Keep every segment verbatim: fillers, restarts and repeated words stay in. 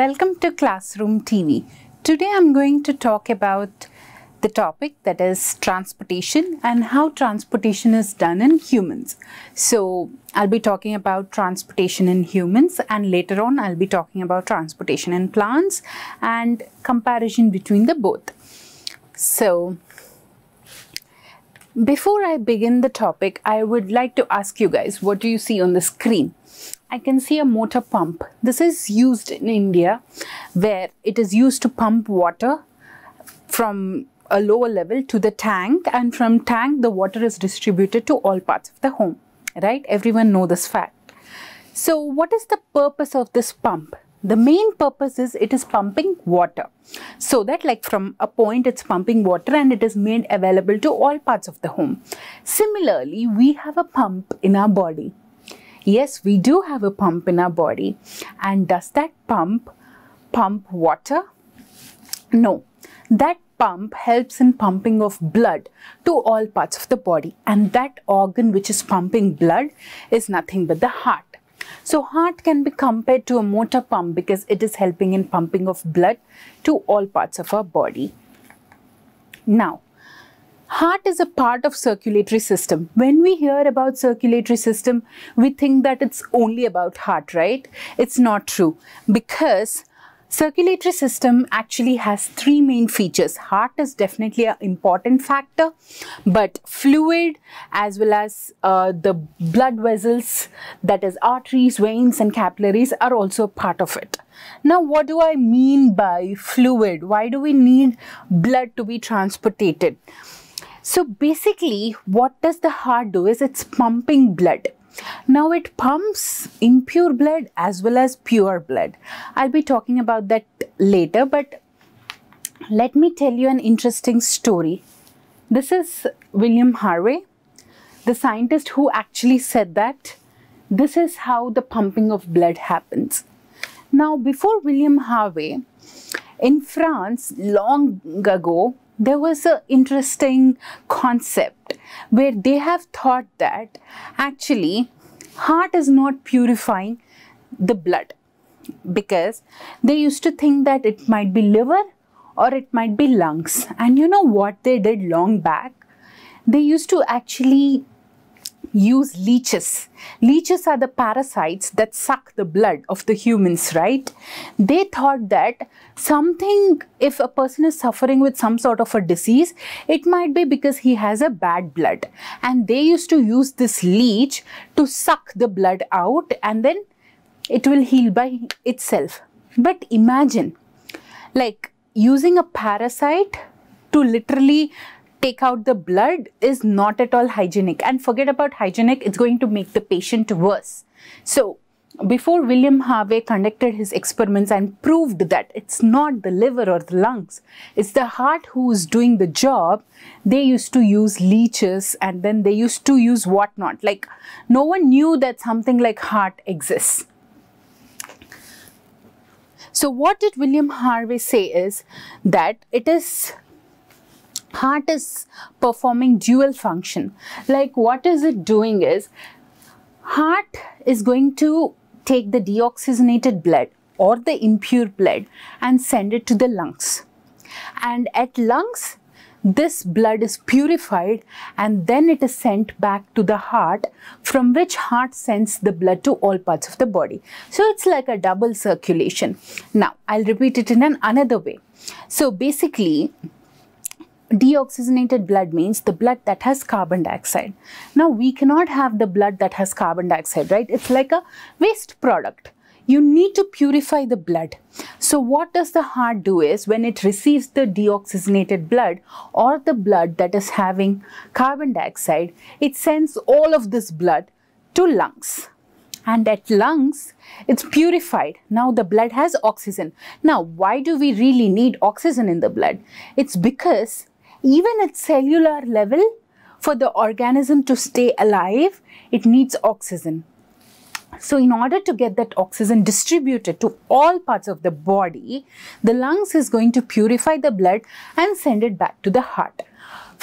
Welcome to Classroom T V. Today I'm going to talk about the topic that is transportation and how transportation is done in humans. So I'll be talking about transportation in humans, and later on I'll be talking about transportation in plants and comparison between the both. So before I begin the topic, I would like to ask you guys, what do you see on the screen? I can see a motor pump. This is used in India, where it is used to pump water from a lower level to the tank, and from tank the water is distributed to all parts of the home, right? Everyone knows this fact. So what is the purpose of this pump? The main purpose is it is pumping water, so that like from a point it's pumping water and it is made available to all parts of the home. Similarly, we have a pump in our body. Yes, we do have a pump in our body. And does that pump pump water? No. That pump helps in pumping of blood to all parts of the body. And that organ which is pumping blood is nothing but the heart. So heart can be compared to a motor pump because it is helping in pumping of blood to all parts of our body. Now, heart is a part of circulatory system. When we hear about circulatory system, we think that it's only about heart, right? It's not true, because circulatory system actually has three main features. Heart is definitely an important factor, but fluid as well as uh, the blood vessels, that is arteries, veins and capillaries, are also part of it. Now, what do I mean by fluid? Why do we need blood to be transported? So basically, what does the heart do is it's pumping blood. Now it pumps impure blood as well as pure blood. I'll be talking about that later, but let me tell you an interesting story. This is William Harvey, the scientist who actually said that this is how the pumping of blood happens. Now, before William Harvey, in France, long ago, there was an interesting concept where they have thought that actually heart is not purifying the blood, because they used to think that it might be liver or it might be lungs. And you know what they did long back? They used to actually use leeches. Leeches are the parasites that suck the blood of the humans, right? They thought that something, if a person is suffering with some sort of a disease, it might be because he has a bad blood. And they used to use this leech to suck the blood out, and then it will heal by itself. But imagine, like, using a parasite to literally take out the blood is not at all hygienic. And forget about hygienic, it's going to make the patient worse. So before William Harvey conducted his experiments and proved that it's not the liver or the lungs, it's the heart who's doing the job, they used to use leeches, and then they used to use whatnot. Like, no one knew that something like heart exists. So what did William Harvey say is that it is heart is performing dual function. Like, what is it doing is, heart is going to take the deoxygenated blood or the impure blood and send it to the lungs. And at lungs, this blood is purified and then it is sent back to the heart, from which heart sends the blood to all parts of the body. So it's like a double circulation. Now, I'll repeat it in an another way. So basically, deoxygenated blood means the blood that has carbon dioxide. Now, we cannot have the blood that has carbon dioxide, right? It's like a waste product. You need to purify the blood. So what does the heart do is, when it receives the deoxygenated blood or the blood that is having carbon dioxide, it sends all of this blood to lungs. And at lungs, it's purified. Now the blood has oxygen. Now, why do we really need oxygen in the blood? It's because even at cellular level, for the organism to stay alive, it needs oxygen. So in order to get that oxygen distributed to all parts of the body, the lungs is going to purify the blood and send it back to the heart.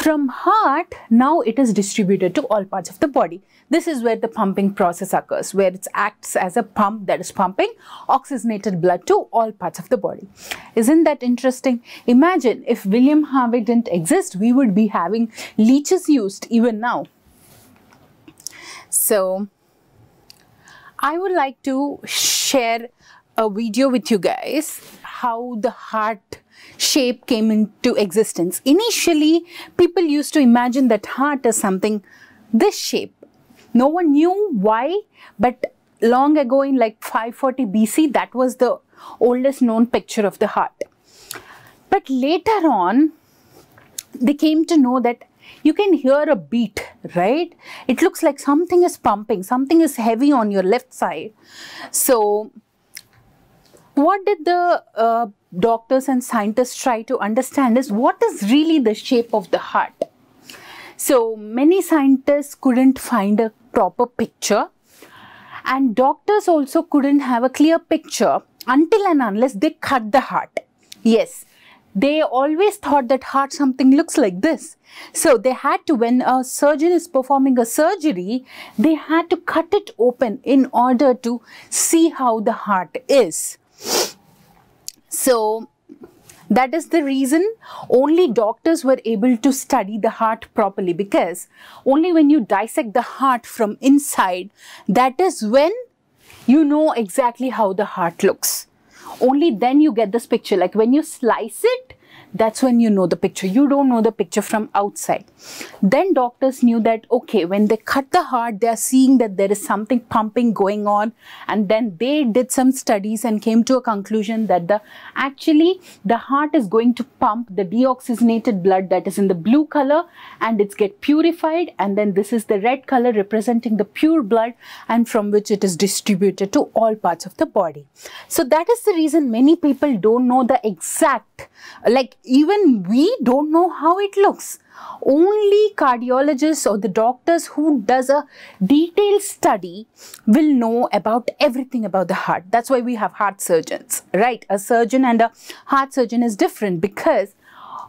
From heart, now it is distributed to all parts of the body. This is where the pumping process occurs, where it acts as a pump that is pumping oxygenated blood to all parts of the body. Isn't that interesting? Imagine if William Harvey didn't exist, we would be having leeches used even now. So, I would like to share a video with you guys how the heart shape came into existence. Initially, people used to imagine that heart is something this shape. No one knew why, but long ago in like five forty B C, that was the oldest known picture of the heart. But later on, they came to know that you can hear a beat, right? It looks like something is pumping, something is heavy on your left side. So, what did the uh, doctors and scientists try to understand is what is really the shape of the heart. So many scientists couldn't find a proper picture, and doctors also couldn't have a clear picture until and unless they cut the heart. Yes, they always thought that heart something looks like this. So they had to, when a surgeon is performing a surgery, they had to cut it open in order to see how the heart is. So that is the reason only doctors were able to study the heart properly, because only when you dissect the heart from inside, that is when you know exactly how the heart looks. Only then you get this picture. Like when you slice it, that's when you know the picture. You don't know the picture from outside. Then doctors knew that, okay, when they cut the heart, they are seeing that there is something pumping going on. And then they did some studies and came to a conclusion that the actually the heart is going to pump the deoxygenated blood that is in the blue color, and it's get purified. And then this is the red color representing the pure blood, and from which it is distributed to all parts of the body. So that is the reason many people don't know the exact, like, even we don't know how it looks. Only cardiologists or the doctors who does a detailed study will know about everything about the heart. That's why we have heart surgeons, right? A surgeon and a heart surgeon is different, because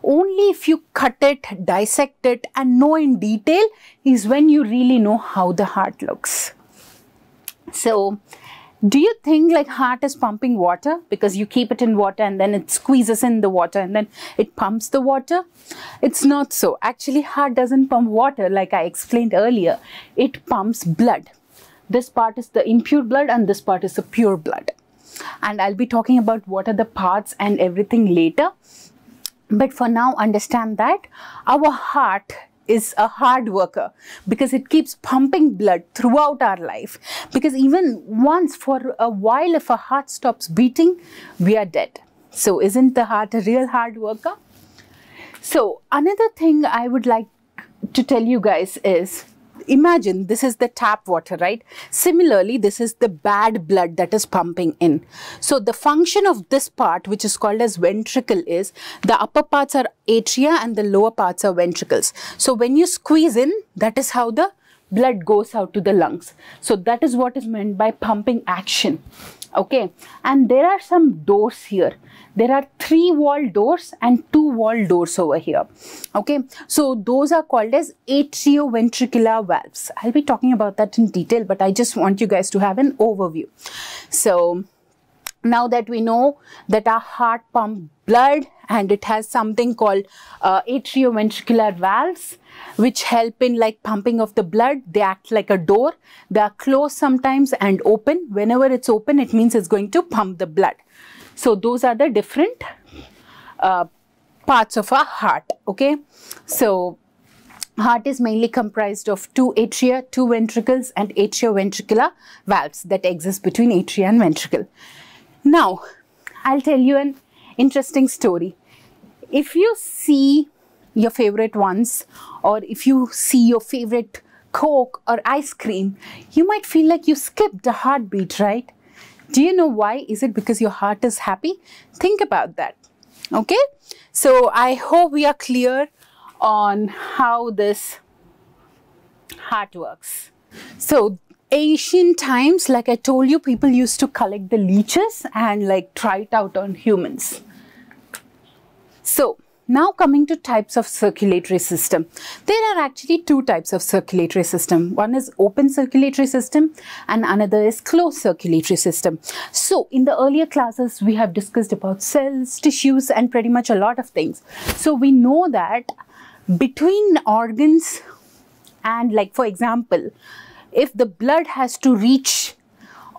only if you cut it, dissect it and know in detail is when you really know how the heart looks. So, do you think like heart is pumping water, because you keep it in water and then it squeezes in the water and then it pumps the water? It's not so. Actually, heart doesn't pump water like I explained earlier. It pumps blood. This part is the impure blood and this part is the pure blood. And I'll be talking about what are the parts and everything later. But for now, understand that our heart is a hard worker, because it keeps pumping blood throughout our life. Because even once for a while, if our heart stops beating, we are dead. So isn't the heart a real hard worker? So another thing I would like to tell you guys is, imagine this is the tap water, right? Similarly, this is the bad blood that is pumping in. So the function of this part, which is called as ventricle, is the upper parts are atria and the lower parts are ventricles. So when you squeeze in, that is how the blood goes out to the lungs. So that is what is meant by pumping action. Okay, and there are some doors here. There are three wall doors and two wall doors over here. Okay, so those are called as atrioventricular valves. I'll be talking about that in detail, but I just want you guys to have an overview. So now that we know that our heart pumps blood and it has something called uh, atrioventricular valves, which help in like pumping of the blood. They act like a door. They are closed sometimes and open. Whenever it's open, it means it's going to pump the blood. So those are the different uh, parts of our heart. Okay, so heart is mainly comprised of two atria, two ventricles, and atrioventricular valves that exist between atria and ventricle. Now, I'll tell you an interesting story. If you see your favorite ones, or if you see your favorite Coke or ice cream, you might feel like you skipped a heartbeat, right? Do you know why? Is it because your heart is happy? Think about that, okay? So I hope we are clear on how this heart works. So ancient times, like I told you, people used to collect the leeches and like try it out on humans. So Now coming to types of circulatory system. There are actually two types of circulatory system. One is open circulatory system and another is closed circulatory system. So in the earlier classes, we have discussed about cells, tissues, and pretty much a lot of things. So we know that between organs and, like for example, if the blood has to reach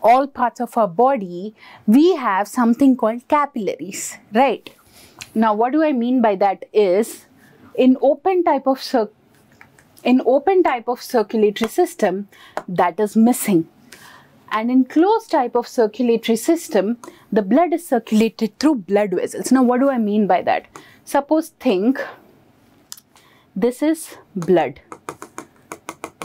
all parts of our body, we have something called capillaries, right? Now, what do I mean by that is, in open type of circ in open type of circulatory system, that is missing. And in closed type of circulatory system, the blood is circulated through blood vessels. Now, what do I mean by that? Suppose, think, this is blood.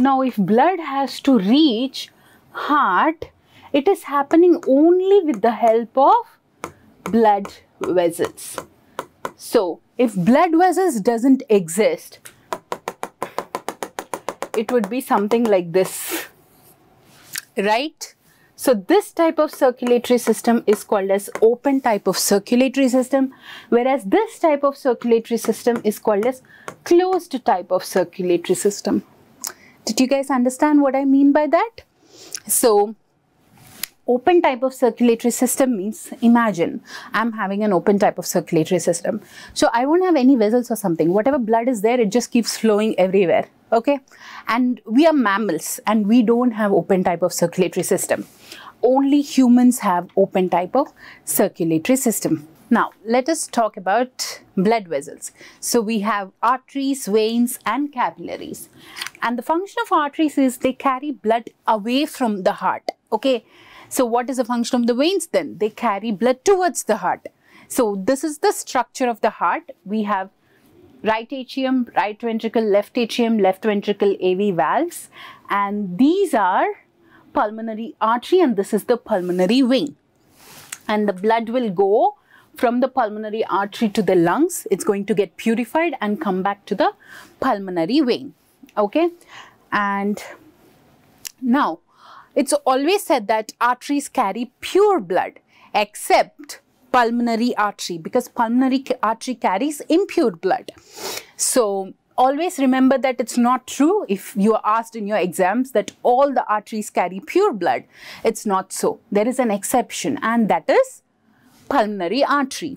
Now, if blood has to reach heart, it is happening only with the help of blood vessels. So, if blood vessels doesn't exist, it would be something like this, right? So, this type of circulatory system is called as open type of circulatory system, whereas this type of circulatory system is called as closed type of circulatory system. Did you guys understand what I mean by that? So, open type of circulatory system means, imagine I'm having an open type of circulatory system. So I won't have any vessels or something. Whatever blood is there, it just keeps flowing everywhere. Okay. And we are mammals and we don't have open type of circulatory system. Only humans have open type of circulatory system. Now, let us talk about blood vessels. So, we have arteries, veins and capillaries. And the function of arteries is they carry blood away from the heart. Okay. So, what is the function of the veins then? They carry blood towards the heart. So, this is the structure of the heart. We have right atrium, right ventricle, left atrium, left ventricle, A V valves. And these are pulmonary artery and this is the pulmonary vein. And the blood will go from the pulmonary artery to the lungs. It's going to get purified and come back to the pulmonary vein. Okay. And now, it's always said that arteries carry pure blood except pulmonary artery, because pulmonary artery carries impure blood. So, always remember that it's not true. If you are asked in your exams that all the arteries carry pure blood, it's not so. There is an exception and that is pulmonary artery.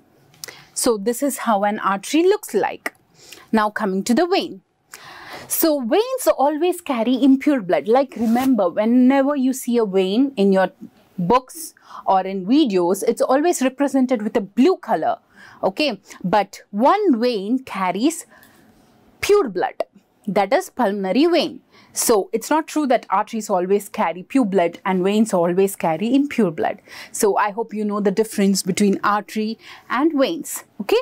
So, this is how an artery looks like. Now, coming to the vein. So, veins always carry impure blood. Like, remember, whenever you see a vein in your books or in videos, it's always represented with a blue color. Okay, but one vein carries pure blood, that is pulmonary vein. So, it's not true that arteries always carry pure blood and veins always carry impure blood. So, I hope you know the difference between artery and veins. Okay,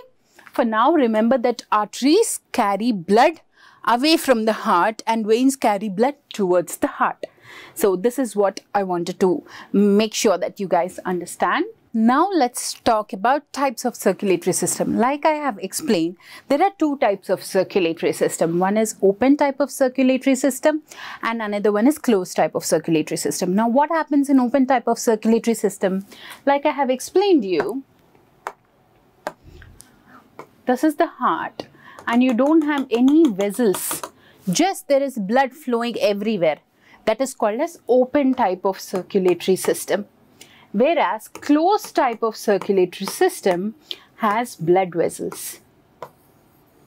for now, remember that arteries carry blood away from the heart and veins carry blood towards the heart. So, this is what I wanted to make sure that you guys understand. Now, let's talk about types of circulatory system. Like I have explained, there are two types of circulatory system. One is open type of circulatory system and another one is closed type of circulatory system. Now, what happens in open type of circulatory system? Like I have explained to you, this is the heart. And you don't have any vessels, just there is blood flowing everywhere. That is called as open type of circulatory system. Whereas closed type of circulatory system has blood vessels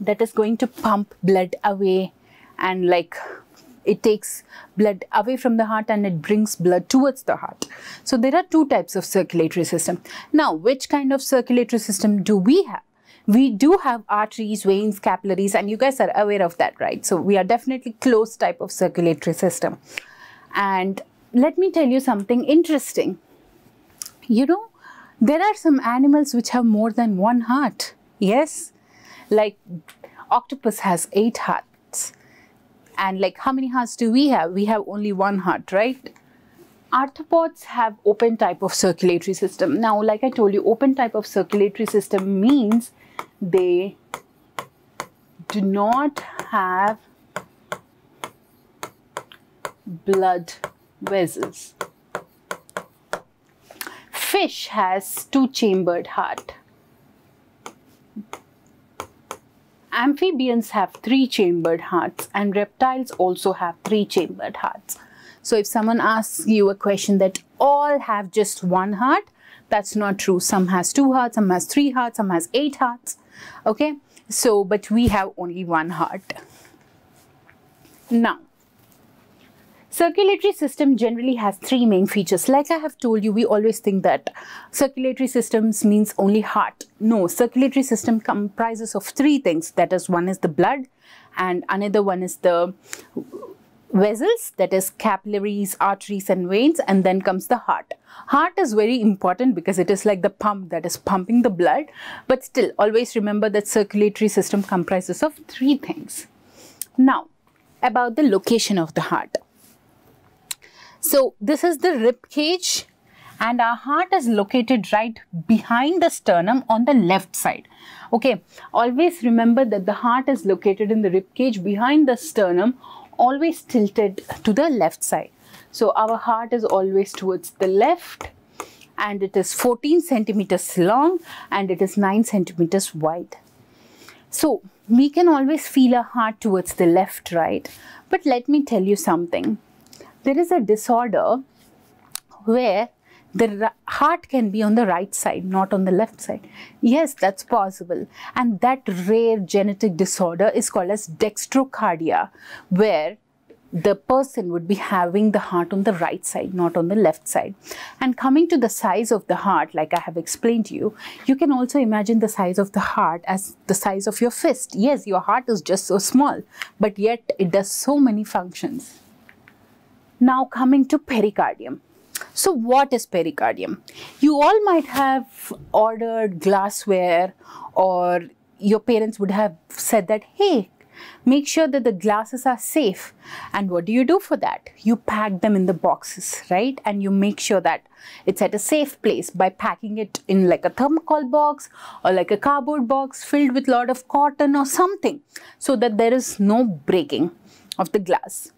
that is going to pump blood away, and like it takes blood away from the heart and it brings blood towards the heart. So there are two types of circulatory system. Now, which kind of circulatory system do we have? We do have arteries, veins, capillaries, and you guys are aware of that, right? So, we are definitely closed type of circulatory system. And let me tell you something interesting. You know, there are some animals which have more than one heart. Yes, like octopus has eight hearts. And like how many hearts do we have? We have only one heart, right? Arthropods have open type of circulatory system. Now, like I told you, open type of circulatory system means they do not have blood vessels. Fish has two chambered heart. Amphibians have three-chambered hearts and reptiles also have three-chambered hearts. So if someone asks you a question that all have just one heart, that's not true. Some has two hearts, some has three hearts, some has eight hearts. Okay, so but we have only one heart. Now, circulatory system generally has three main features. Like I have told you, we always think that circulatory systems means only heart. No, circulatory system comprises of three things. That is, one is the blood, and another one is the vessels, that is capillaries, arteries and veins, and then comes the heart. Heart is very important because it is like the pump that is pumping the blood, but still always remember that circulatory system comprises of three things. Now, about the location of the heart. So this is the rib cage, and our heart is located right behind the sternum on the left side. Okay, always remember that the heart is located in the rib cage behind the sternum, always tilted to the left side. So our heart is always towards the left, and it is fourteen centimeters long and it is nine centimeters wide. So we can always feel our heart towards the left, right? But let me tell you something. There is a disorder where the heart can be on the right side, not on the left side. Yes, that's possible. And that rare genetic disorder is called as dextrocardia, where the person would be having the heart on the right side, not on the left side. And coming to the size of the heart, like I have explained to you, you can also imagine the size of the heart as the size of your fist. Yes, your heart is just so small, but yet it does so many functions. Now coming to pericardium. So what is pericardium? You all might have ordered glassware, or your parents would have said that, hey, make sure that the glasses are safe. And what do you do for that? You pack them in the boxes, right? And you make sure that it's at a safe place by packing it in like a thermocol box or like a cardboard box filled with a lot of cotton or something, so that there is no breaking of the glass.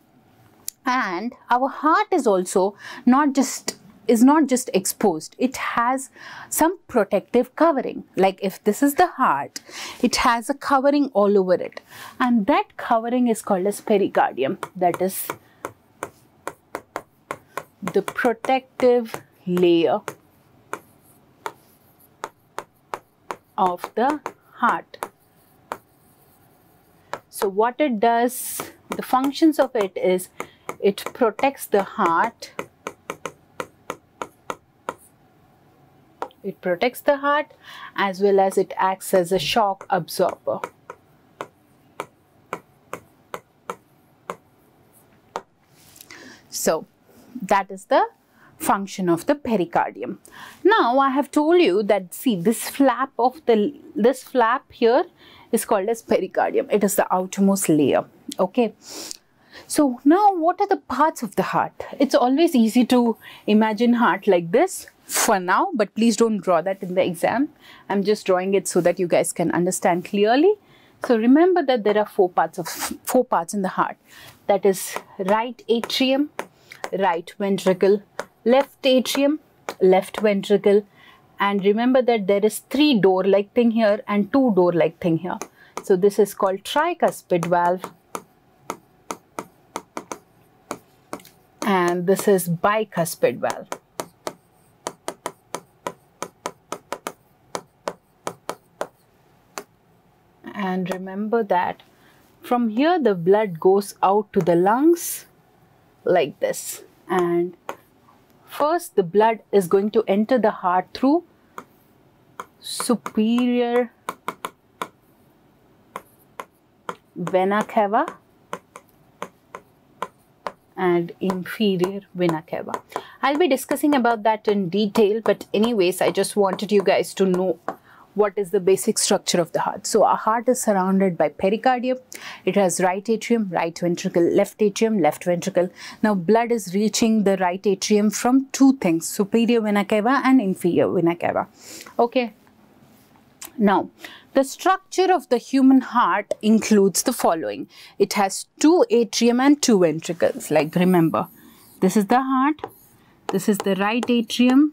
And our heart is also not just is not just exposed, it has some protective covering. Like if this is the heart, it has a covering all over it, and that covering is called as pericardium, that is the protective layer of the heart. So what it does, the functions of it is, it protects the heart, it protects the heart as well as it acts as a shock absorber. So that is the function of the pericardium. Now I have told you that, see, this flap of the, this flap here is called as pericardium. It is the outermost layer, okay? So now what are the parts of the heart? It's always easy to imagine heart like this for now, but please don't draw that in the exam. I'm just drawing it so that you guys can understand clearly. So remember that there are four parts of four parts in the heart. That is right atrium, right ventricle, left atrium, left ventricle. And remember that there is three door-like thing here and two door-like thing here. So this is called tricuspid valve. And this is bicuspid valve. And remember that from here the blood goes out to the lungs like this. And first the blood is going to enter the heart through superior vena cava and inferior vena cava. I'll be discussing about that in detail, but anyways, I just wanted you guys to know what is the basic structure of the heart. So our heart is surrounded by pericardium. It has right atrium, right ventricle, left atrium, left ventricle. Now blood is reaching the right atrium from two things, superior vena cava and inferior vena cava. Okay. Now, the structure of the human heart includes the following. It has two atrium and two ventricles. Like remember, this is the heart, this is the right atrium,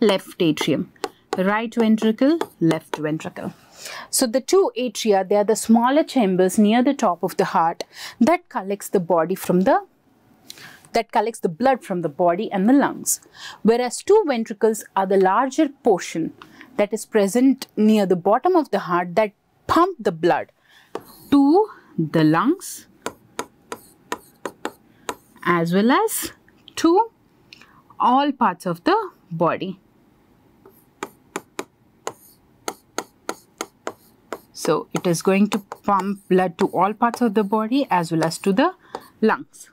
left atrium. right ventricle, left ventricle. So the two atria, they are the smaller chambers near the top of the heart that collects the body from the that collects the blood from the body and the lungs, whereas two ventricles are the larger portion that is present near the bottom of the heart that pump the blood to the lungs as well as to all parts of the body. So it is going to pump blood to all parts of the body as well as to the lungs.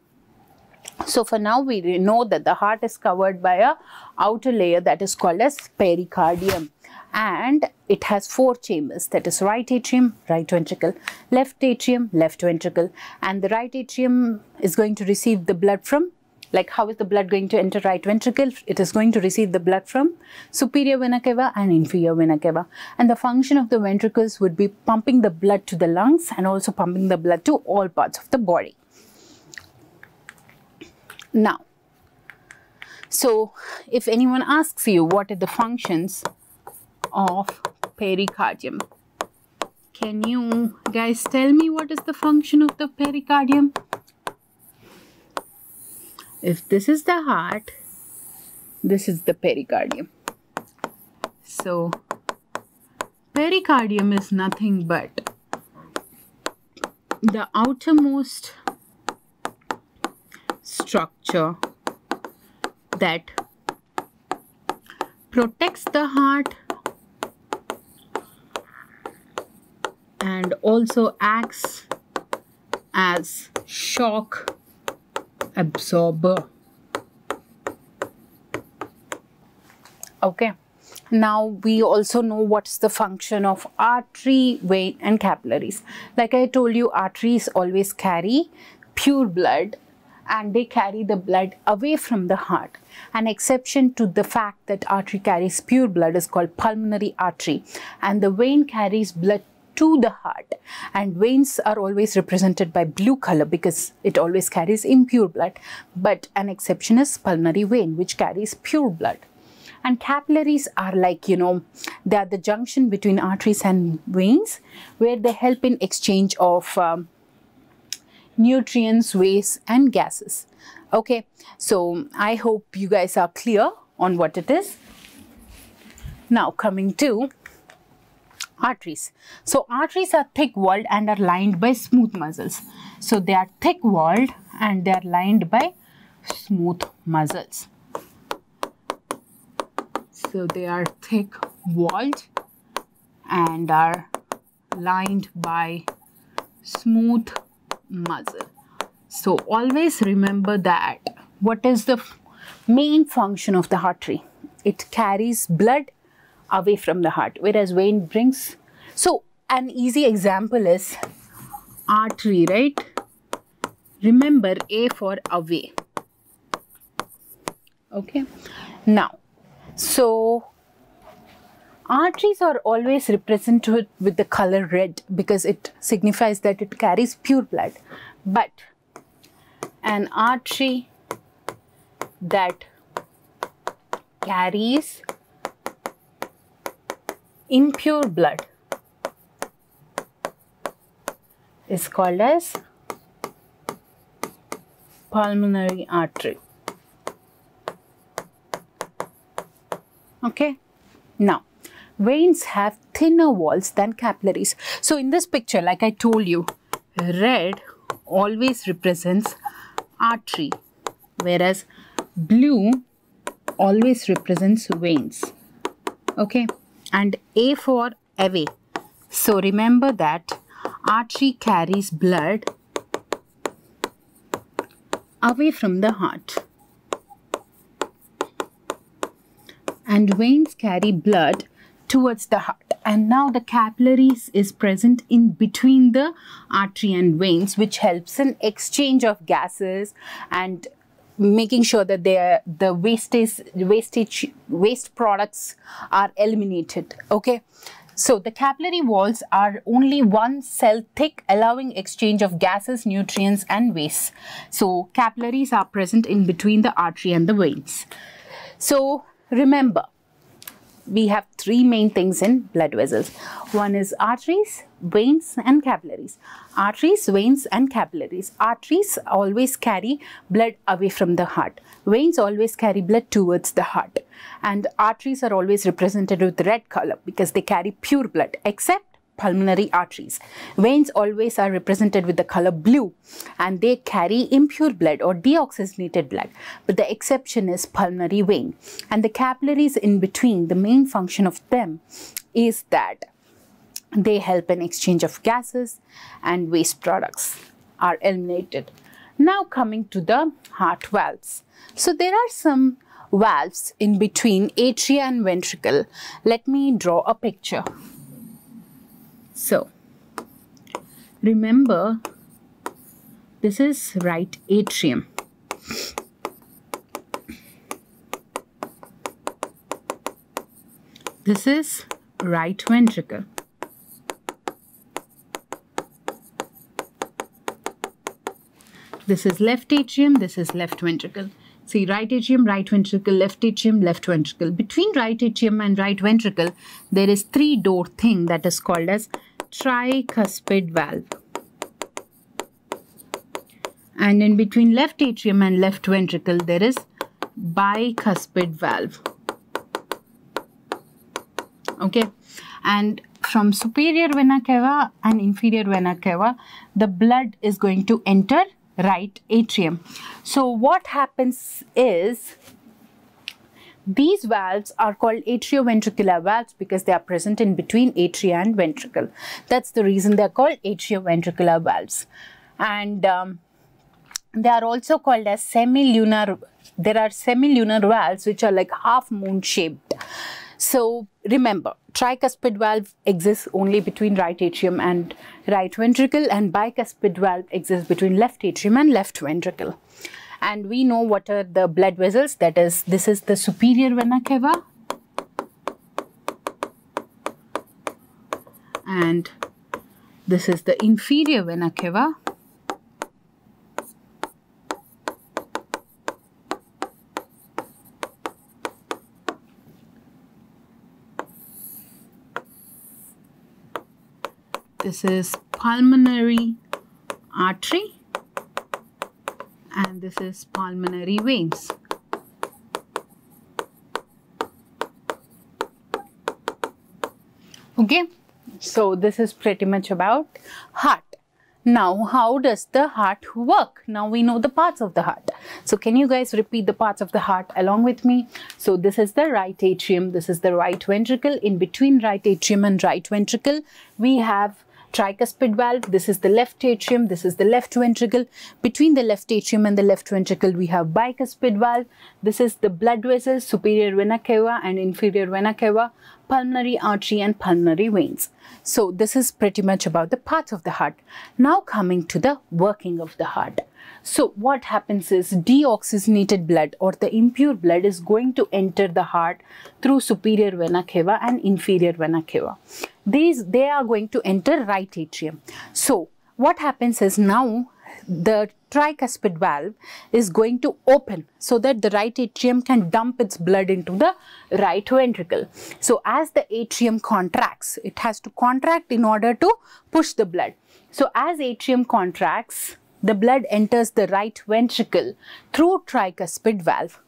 So for now we know that the heart is covered by a outer layer that is called as pericardium, and it has four chambers, that is right atrium, right ventricle, left atrium, left ventricle. And the right atrium is going to receive the blood from, like how is the blood going to enter right ventricle? It is going to receive the blood from superior vena cava and inferior vena cava. And the function of the ventricles would be pumping the blood to the lungs and also pumping the blood to all parts of the body. Now, so if anyone asks you what are the functions of pericardium, can you guys tell me what is the function of the pericardium? If this is the heart, this is the pericardium. So pericardium is nothing but the outermost structure that protects the heart and also acts as shock absorber. Okay, now we also know what's the function of artery, vein and capillaries. Like I told you, arteries always carry pure blood and they carry the blood away from the heart. An exception to the fact that artery carries pure blood is called pulmonary artery, and the vein carries blood to the heart, and veins are always represented by blue color because it always carries impure blood. But an exception is pulmonary vein, which carries pure blood. And capillaries are like, you know, they are the junction between arteries and veins, where they help in exchange of um, nutrients, waste and gases. Okay, so I hope you guys are clear on what it is. Now coming to arteries. So arteries are thick walled and are lined by smooth muscles. So they are thick walled and they are lined by smooth muscles. So they are thick walled and are lined by smooth muscle. So always remember that what is the main function of the artery? It carries blood away from the heart, whereas vein brings. So an easy example is artery, right? Remember, A for away. Okay, now so arteries are always represented with the color red because it signifies that it carries pure blood. But an artery that carries impure blood is called as pulmonary artery. Okay, now veins have thinner walls than capillaries. So in this picture, like I told you, red always represents artery, whereas blue always represents veins. Okay, and A for away. So remember that artery carries blood away from the heart, and veins carry blood towards the heart. And now the capillaries is present in between the artery and veins, which helps in exchange of gases and making sure that they the wastage wastage waste products are eliminated. Okay, so the capillary walls are only one cell thick, allowing exchange of gases, nutrients and waste. So capillaries are present in between the artery and the veins. So remember, we have three main things in blood vessels. One is arteries, veins and capillaries. Arteries, veins and capillaries. Arteries always carry blood away from the heart. Veins always carry blood towards the heart. And arteries are always represented with red color because they carry pure blood, except pulmonary arteries. Veins always are represented with the color blue and they carry impure blood or deoxygenated blood, but the exception is pulmonary vein. And the capillaries in between, the main function of them is that they help in exchange of gases and waste products are eliminated. Now coming to the heart valves. So there are some valves in between atria and ventricle. Let me draw a picture. So, remember, this is right atrium. This is right ventricle. This is left atrium, this is left ventricle. See, right atrium, right ventricle, left atrium, left ventricle. Between right atrium and right ventricle, there is three door thing that is called as tricuspid valve. And in between left atrium and left ventricle, there is bicuspid valve. Okay. And from superior vena cava and inferior vena cava, the blood is going to enter right atrium. So what happens is, these valves are called atrioventricular valves because they are present in between atria and ventricle. That's the reason they are called atrioventricular valves. And um, they are also called as semilunar. There are semilunar valves which are like half moon shaped. So remember, tricuspid valve exists only between right atrium and right ventricle, and bicuspid valve exists between left atrium and left ventricle. And we know what are the blood vessels. That is, this is the superior vena cava and this is the inferior vena cava. This is pulmonary artery and this is pulmonary veins. Okay, so this is pretty much about heart. Now, how does the heart work? Now we know the parts of the heart. So can you guys repeat the parts of the heart along with me? So this is the right atrium, this is the right ventricle. In between right atrium and right ventricle, we have tricuspid valve. This is the left atrium, this is the left ventricle. Between the left atrium and the left ventricle, we have bicuspid valve. This is the blood vessels, superior vena cava and inferior vena cava, pulmonary artery and pulmonary veins. So this is pretty much about the parts of the heart. Now coming to the working of the heart. So what happens is, deoxygenated blood or the impure blood is going to enter the heart through superior vena cava and inferior vena cava. These, they are going to enter right atrium. So what happens is, now the tricuspid valve is going to open so that the right atrium can dump its blood into the right ventricle. So as the atrium contracts, it has to contract in order to push the blood. So as atrium contracts, the blood enters the right ventricle through tricuspid valve.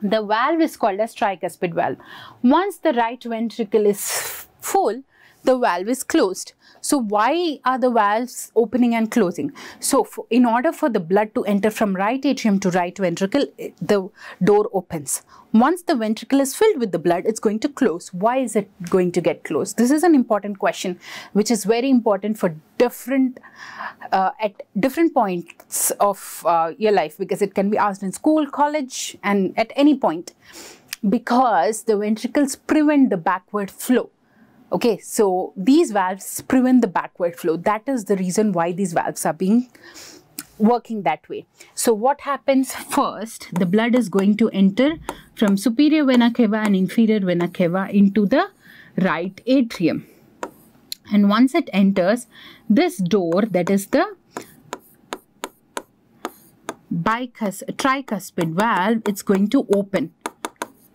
The valve is called as tricuspid valve. Once the right ventricle is full, the valve is closed. So why are the valves opening and closing? So for, in order for the blood to enter from right atrium to right ventricle, it, the door opens. Once the ventricle is filled with the blood, it's going to close. Why is it going to get closed? This is an important question, which is very important for different uh, at different points of uh, your life, because it can be asked in school, college, and at any point, because the ventricles prevent the backward flow. Okay, so these valves prevent the backward flow. That is the reason why these valves are being working that way. So what happens first, the blood is going to enter from superior vena cava and inferior vena cava into the right atrium. And once it enters, this door, that is the bicuspid, tricuspid valve, it's going to open.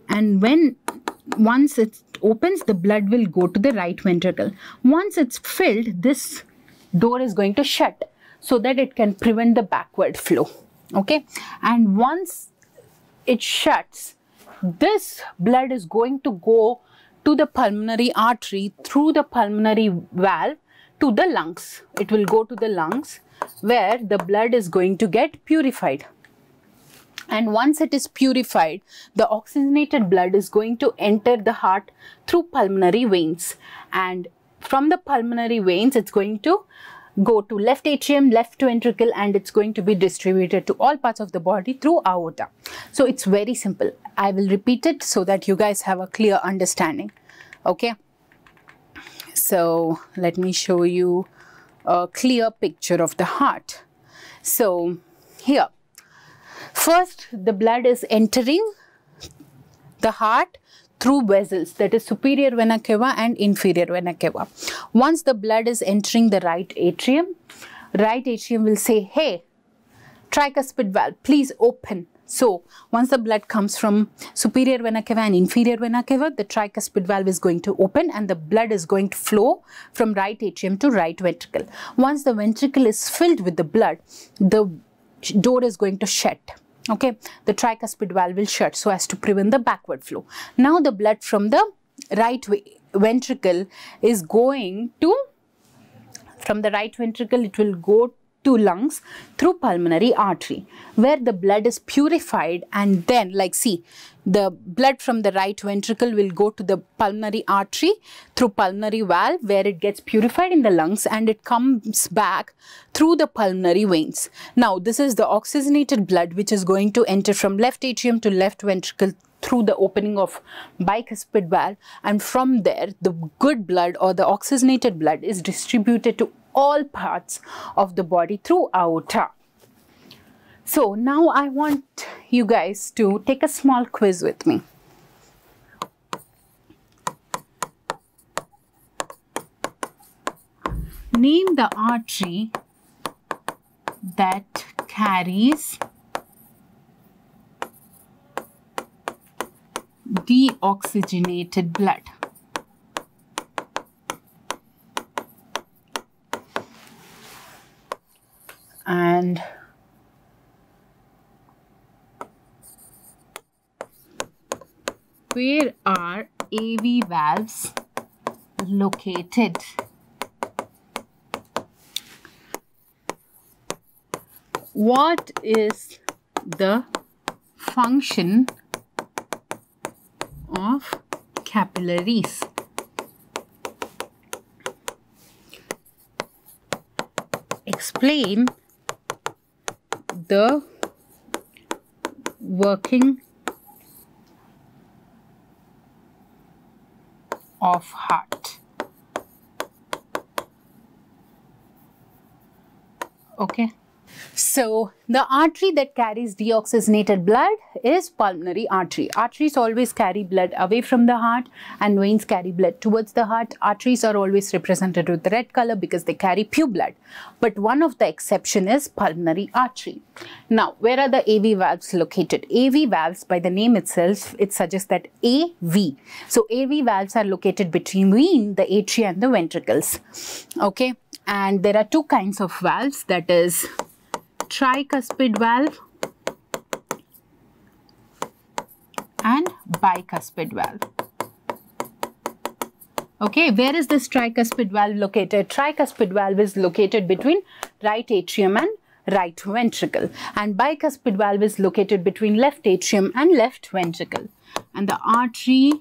And when once it opens, the blood will go to the right ventricle. Once it's filled, this door is going to shut so that it can prevent the backward flow. Okay, and once it shuts, this blood is going to go to the pulmonary artery through the pulmonary valve to the lungs. It will go to the lungs where the blood is going to get purified. And once it is purified, the oxygenated blood is going to enter the heart through pulmonary veins. And from the pulmonary veins, it's going to go to left atrium, left ventricle, and it's going to be distributed to all parts of the body through aorta. So it's very simple. I will repeat it so that you guys have a clear understanding. Okay. So let me show you a clear picture of the heart. So here, first the blood is entering the heart through vessels, that is superior vena cava and inferior vena cava. Once the blood is entering the right atrium, right atrium will say, hey, tricuspid valve, please open. So once the blood comes from superior vena cava and inferior vena cava, the tricuspid valve is going to open and the blood is going to flow from right atrium to right ventricle. Once the ventricle is filled with the blood, the door is going to shut. Okay, the tricuspid valve will shut so as to prevent the backward flow. Now the blood from the right ventricle is going to, from the right ventricle it will go to lungs through pulmonary artery where the blood is purified, and then like see, the blood from the right ventricle will go to the pulmonary artery through pulmonary valve where it gets purified in the lungs and it comes back through the pulmonary veins. Now this is the oxygenated blood which is going to enter from left atrium to left ventricle through the opening of bicuspid valve, and from there the good blood or the oxygenated blood is distributed to all parts of the body through aorta. So now I want you guys to take a small quiz with me. Name the artery that carries deoxygenated blood. And where are A V valves located? What is the function of capillaries? Explain the working of heart. Okay, so the artery that carries deoxygenated blood is pulmonary artery. Arteries always carry blood away from the heart and veins carry blood towards the heart. Arteries are always represented with the red color because they carry pure blood. But one of the exception is pulmonary artery. Now, where are the A V valves located? A V valves, by the name itself, it suggests that A V. So A V valves are located between the atria and the ventricles. Okay, and there are two kinds of valves, that is tricuspid valve and bicuspid valve. Okay, where is this tricuspid valve located? Tricuspid valve is located between right atrium and right ventricle, and bicuspid valve is located between left atrium and left ventricle. And the artery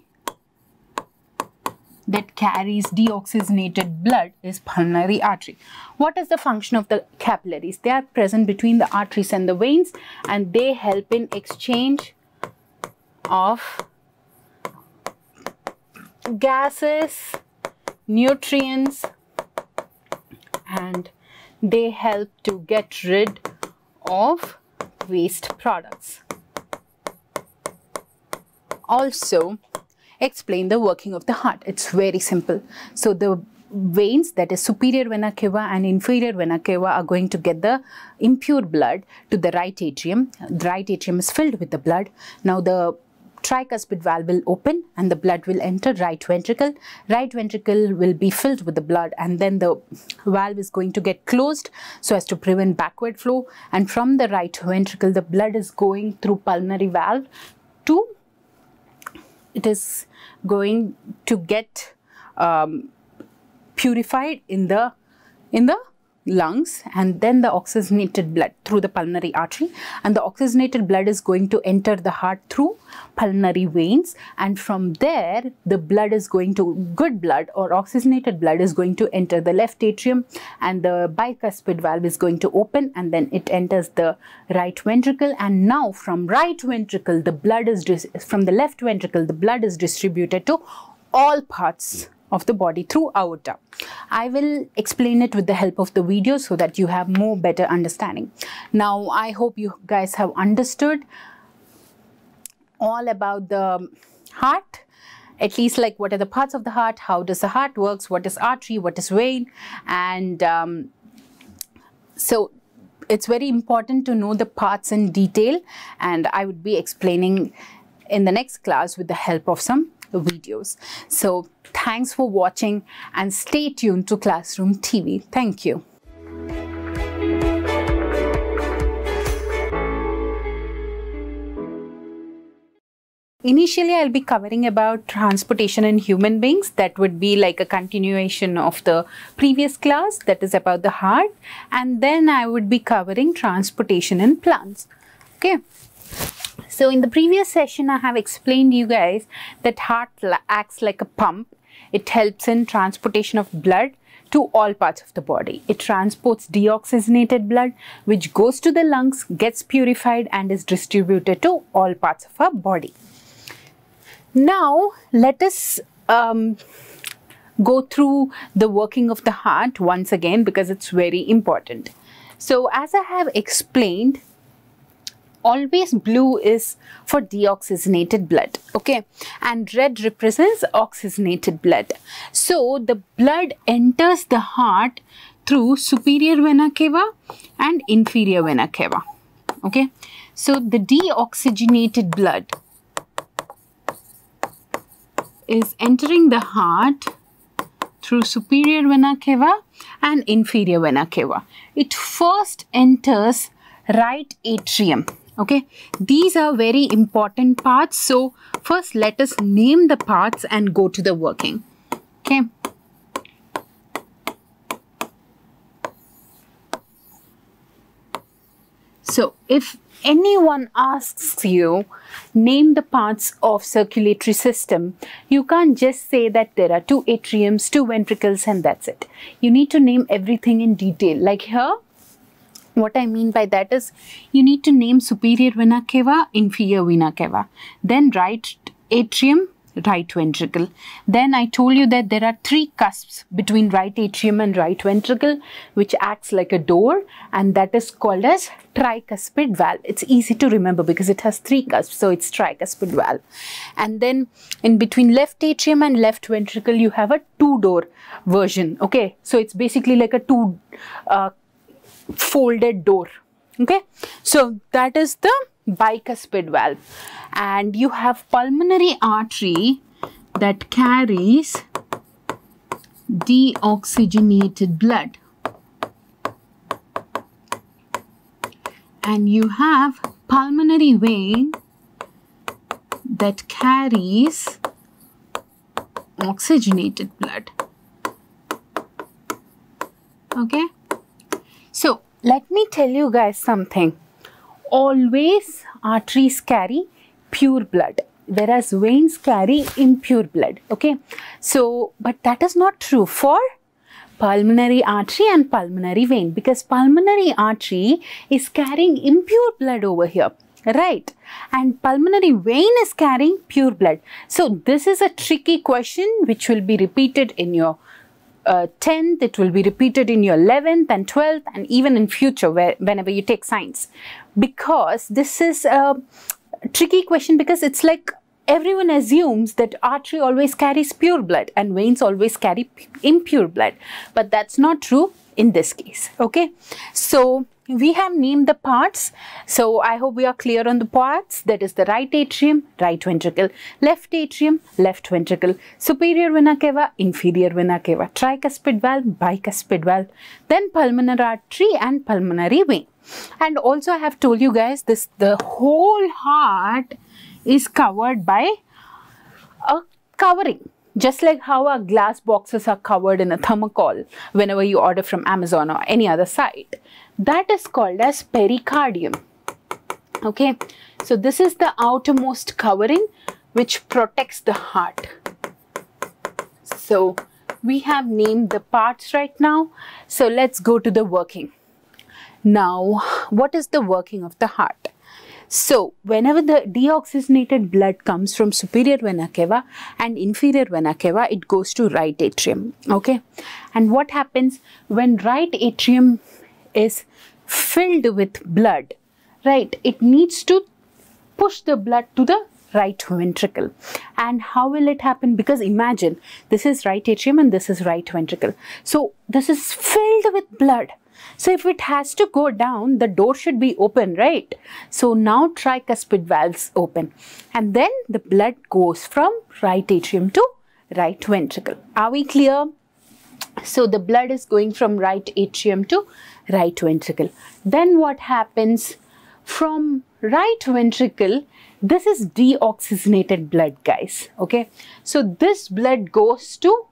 that carries deoxygenated blood is pulmonary artery. What is the function of the capillaries? They are present between the arteries and the veins, and they help in exchange of gases, nutrients, and they help to get rid of waste products. Also, explain the working of the heart. It's very simple. So the veins, that is superior vena cava and inferior vena cava, are going to get the impure blood to the right atrium. The right atrium is filled with the blood. Now the tricuspid valve will open and the blood will enter right ventricle. Right ventricle will be filled with the blood, and then the valve is going to get closed so as to prevent backward flow. And from the right ventricle, the blood is going through pulmonary valve to, it is going to get um, purified in the, in the lungs, and then the oxygenated blood through the pulmonary artery, and the oxygenated blood is going to enter the heart through pulmonary veins, and from there the blood is going to, good blood or oxygenated blood is going to enter the left atrium, and the bicuspid valve is going to open, and then it enters the right ventricle. And now from right ventricle the blood is from the left ventricle the blood is distributed to all parts of the body through aorta. I will explain it with the help of the video so that you have more better understanding. Now I hope you guys have understood all about the heart, at least like what are the parts of the heart, how does the heart works, what is artery, what is vein, and um, so it's very important to know the parts in detail, and I would be explaining in the next class with the help of some videos. So thanks for watching and stay tuned to Classroom T V. Thank you. Initially, I'll be covering about transportation in human beings. That would be like a continuation of the previous class, that is about the heart. And then I would be covering transportation in plants. Okay. So in the previous session, I have explained to you guys that heart acts like a pump. It helps in transportation of blood to all parts of the body. It transports deoxygenated blood, which goes to the lungs, gets purified and is distributed to all parts of our body. Now, let us um, go through the working of the heart once again, because it's very important. So as I have explained, always blue is for deoxygenated blood, okay, and red represents oxygenated blood. So the blood enters the heart through superior vena cava and inferior vena cava, okay. So the deoxygenated blood is entering the heart through superior vena cava and inferior vena cava. It first enters right atrium. Okay, these are very important parts. So first let us name the parts and go to the working. Okay. So if anyone asks you, name the parts of circulatory system, you can't just say that there are two atriums, two ventricles and that's it. You need to name everything in detail. Like here, what I mean by that is you need to name superior vena cava, inferior vena cava, then right atrium, right ventricle. Then I told you that there are three cusps between right atrium and right ventricle, which acts like a door, and that is called as tricuspid valve. It's easy to remember because it has three cusps, so it's tricuspid valve. And then in between left atrium and left ventricle, you have a two-door version, okay? So it's basically like a two uh, folded door, okay? So that is the bicuspid valve, and you have pulmonary artery that carries deoxygenated blood, and you have pulmonary vein that carries oxygenated blood, okay? So let me tell you guys something, always arteries carry pure blood, whereas veins carry impure blood, okay? So, but that is not true for pulmonary artery and pulmonary vein, because pulmonary artery is carrying impure blood over here, right? And pulmonary vein is carrying pure blood. So this is a tricky question which will be repeated in your Uh, tenth, it will be repeated in your eleventh and twelfth and even in future where, whenever you take science, because this is a tricky question, because it's like everyone assumes that artery always carries pure blood and veins always carry impure blood, but that's not true in this case, okay? So we have named the parts. So I hope we are clear on the parts. That is the right atrium, right ventricle, left atrium, left ventricle, superior vena cava, inferior vena cava, tricuspid valve, bicuspid valve, then pulmonary artery and pulmonary vein. And also I have told you guys this, the whole heart is covered by a covering. Just like how our glass boxes are covered in a thermocol whenever you order from Amazon or any other site. That is called as pericardium. Okay, so this is the outermost covering which protects the heart. So we have named the parts right now. So let's go to the working. Now, what is the working of the heart? So, whenever the deoxygenated blood comes from superior vena cava and inferior vena cava, it goes to right atrium, okay? And what happens when right atrium is filled with blood, right? It needs to push the blood to the right ventricle. And how will it happen? Because imagine, this is right atrium and this is right ventricle. So, this is filled with blood. So if it has to go down, the door should be open, right? So now tricuspid valves open and then the blood goes from right atrium to right ventricle. Are we clear? So the blood is going from right atrium to right ventricle. Then what happens from right ventricle? This is deoxygenated blood, guys. Okay. So this blood goes to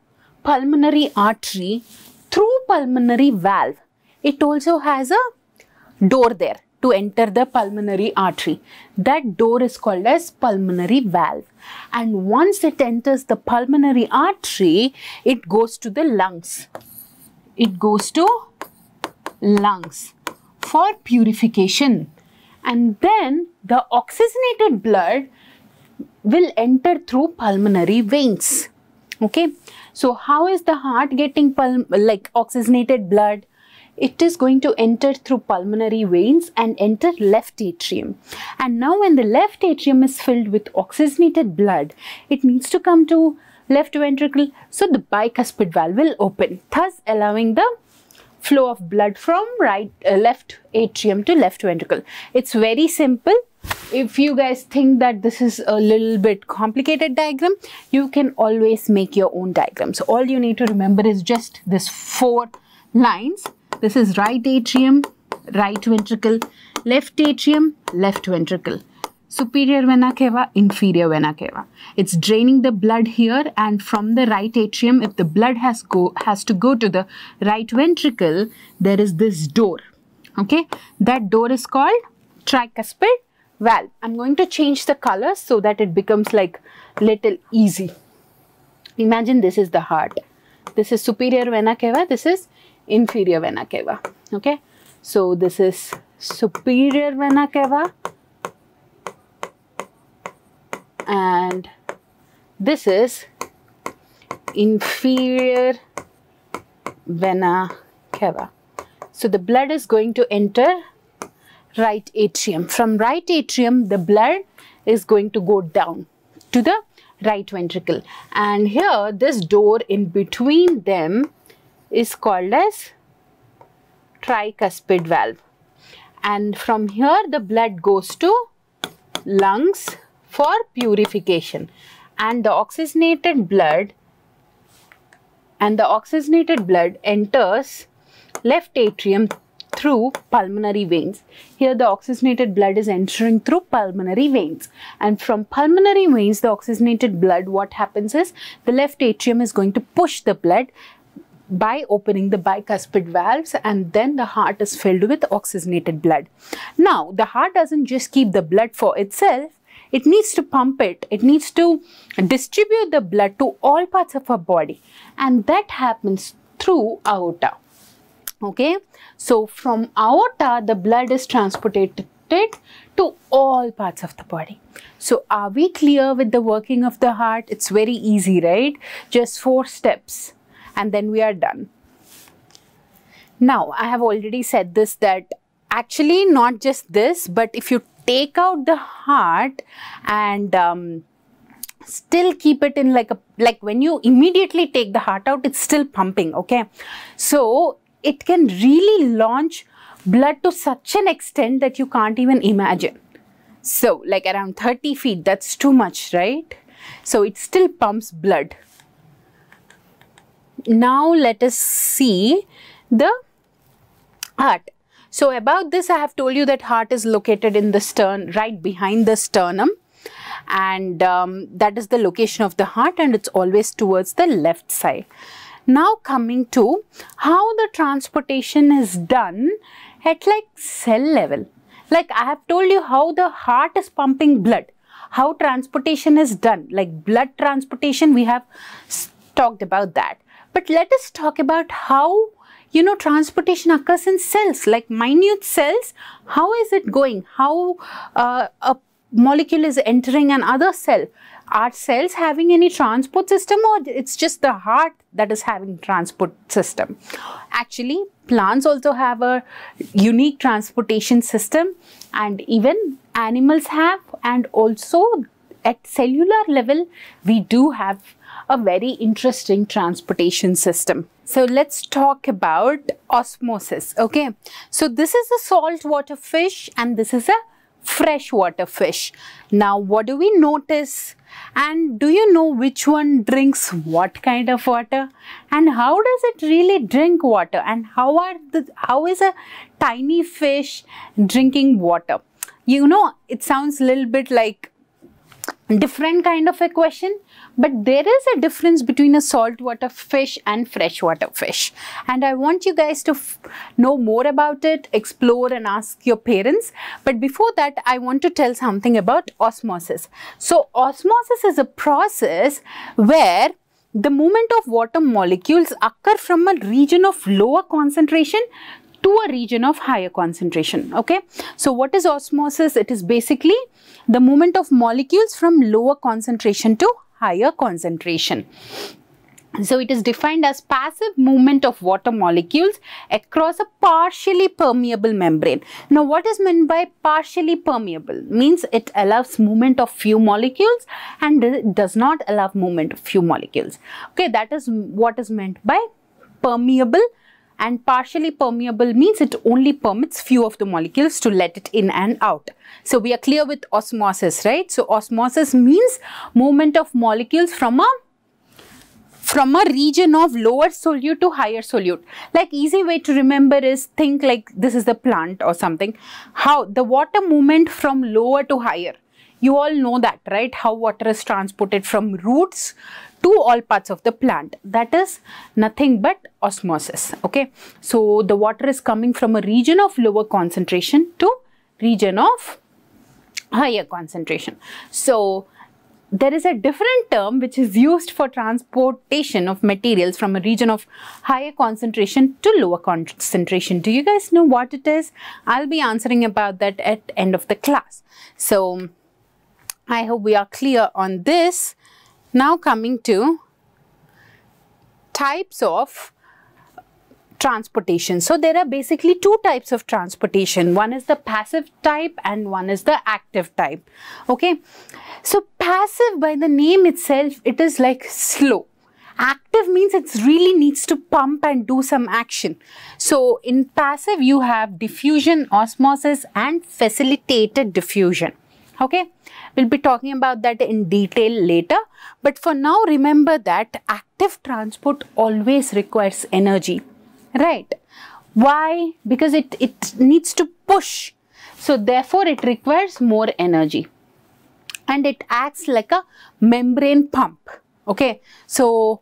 pulmonary artery through pulmonary valve. It also has a door there to enter the pulmonary artery. That door is called as pulmonary valve. And once it enters the pulmonary artery, it goes to the lungs. It goes to lungs for purification. And then the oxygenated blood will enter through pulmonary veins. Okay. So how is the heart getting pul- like oxygenated blood? It is going to enter through pulmonary veins and enter left atrium. And now when the left atrium is filled with oxygenated blood, it needs to come to left ventricle. So the bicuspid valve will open, thus allowing the flow of blood from right uh, left atrium to left ventricle. It's very simple. If you guys think that this is a little bit complicated diagram, you can always make your own diagram. So all you need to remember is just this four lines. This is right atrium, right ventricle, left atrium, left ventricle, superior vena cava, inferior vena cava. It's draining the blood here, and from the right atrium, if the blood has, go, has to go to the right ventricle, there is this door, okay? That door is called tricuspid valve. I'm going to change the colors so that it becomes like little easy. Imagine this is the heart. This is superior vena cava, this is inferior vena cava, okay? So this is superior vena cava and this is inferior vena cava. So the blood is going to enter right atrium. From right atrium, the blood is going to go down to the right ventricle. And here, this door in between them is called as tricuspid valve. And from here, the blood goes to lungs for purification. And the oxygenated blood, and the oxygenated blood enters left atrium through pulmonary veins. Here the oxygenated blood is entering through pulmonary veins, and from pulmonary veins, the oxygenated blood, what happens is the left atrium is going to push the blood by opening the bicuspid valves, and then the heart is filled with oxygenated blood. Now the heart doesn't just keep the blood for itself, it needs to pump it, it needs to distribute the blood to all parts of our body, and that happens through aorta. Okay, so from aorta, the blood is transported to all parts of the body. So are we clear with the working of the heart? It's very easy, right? Just four steps and then we are done. Now, I have already said this, that actually not just this, but if you take out the heart and um, still keep it in like a, like when you immediately take the heart out, it's still pumping, okay? So it can really launch blood to such an extent that you can't even imagine. So like around thirty feet, that's too much, right? So it still pumps blood. Now let us see the heart. So about this, I have told you that heart is located in the stern, right behind the sternum, and um, that is the location of the heart, and it's always towards the left side. Now coming to how the transportation is done at like cell level. Like I have told you how the heart is pumping blood, how transportation is done, like blood transportation, we have talked about that. But let us talk about how, you know, transportation occurs in cells, like minute cells. How is it going? How uh, a molecule is entering another cell? Are cells having any transport system, or it's just the heart that is having transport system? Actually, plants also have a unique transportation system, and even animals have, and also at cellular level, we do have a very interesting transportation system. So let's talk about osmosis, okay? So this is a saltwater fish and this is a freshwater fish. Now what do we notice, and do you know which one drinks what kind of water, and how does it really drink water, and how are the how is a tiny fish drinking water? You know, it sounds a little bit like different kind of a question, but there is a difference between a saltwater fish and freshwater fish, and I want you guys to f know more about it, explore and ask your parents. But before that, I want to tell something about osmosis. So osmosis is a process where the movement of water molecules occur from a region of lower concentration to a region of higher concentration, okay? So what is osmosis? It is basically the movement of molecules from lower concentration to higher concentration. So it is defined as passive movement of water molecules across a partially permeable membrane. Now what is meant by partially permeable? Means it allows movement of few molecules and it does not allow movement of few molecules. Okay, that is what is meant by permeable. And partially permeable means it only permits few of the molecules to let it in and out. So we are clear with osmosis, right? So osmosis means movement of molecules from a from a region of lower solute to higher solute. Like easy way to remember is, think like this is the plant or something. How the water movement from lower to higher. You all know that, right? How water is transported from roots to all parts of the plant. That is nothing but osmosis, okay? So the water is coming from a region of lower concentration to region of higher concentration. So there is a different term which is used for transportation of materials from a region of higher concentration to lower concentration. Do you guys know what it is? I'll be answering about that at the end of the class. So I hope we are clear on this. Now coming to types of transportation. So there are basically two types of transportation. One is the passive type and one is the active type. Okay. So passive, by the name itself, it is like slow. Active means it really needs to pump and do some action. So in passive, you have diffusion, osmosis, and facilitated diffusion. Okay, we'll be talking about that in detail later, but for now remember that active transport always requires energy, right? Why? Because it, it needs to push, so therefore it requires more energy and it acts like a membrane pump, okay? So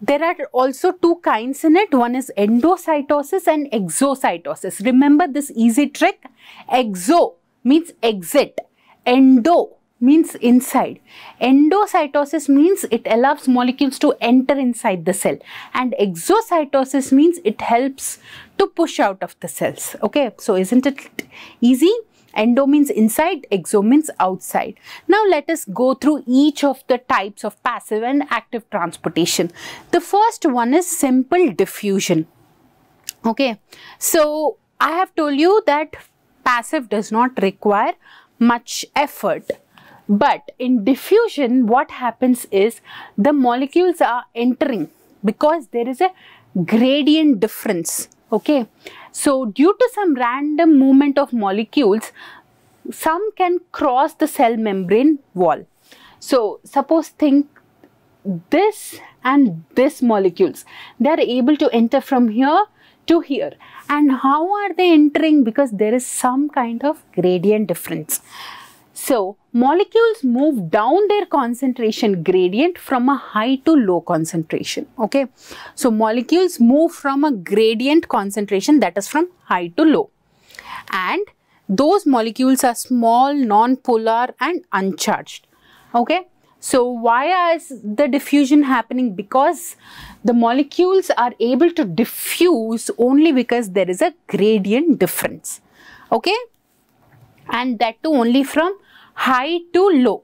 there are also two kinds in it. One is endocytosis and exocytosis. Remember this easy trick, exo means exit. Endo means inside. Endocytosis means it allows molecules to enter inside the cell, and exocytosis means it helps to push out of the cells. Okay, so isn't it easy? Endo means inside, exo means outside. Now let us go through each of the types of passive and active transportation. The first one is simple diffusion. Okay, so I have told you that passive does not require much effort, but in diffusion what happens is the molecules are entering because there is a gradient difference, Okay, so due to some random movement of molecules, some can cross the cell membrane wall. So suppose think this and this molecules, they are able to enter from here to here. And how are they entering? Because there is some kind of gradient difference. So molecules move down their concentration gradient from a high to low concentration. Okay, so molecules move from a gradient concentration, that is from high to low, and those molecules are small, non-polar and uncharged. Okay, so why is the diffusion happening? Because the molecules are able to diffuse only because there is a gradient difference. Okay, and that too only from high to low.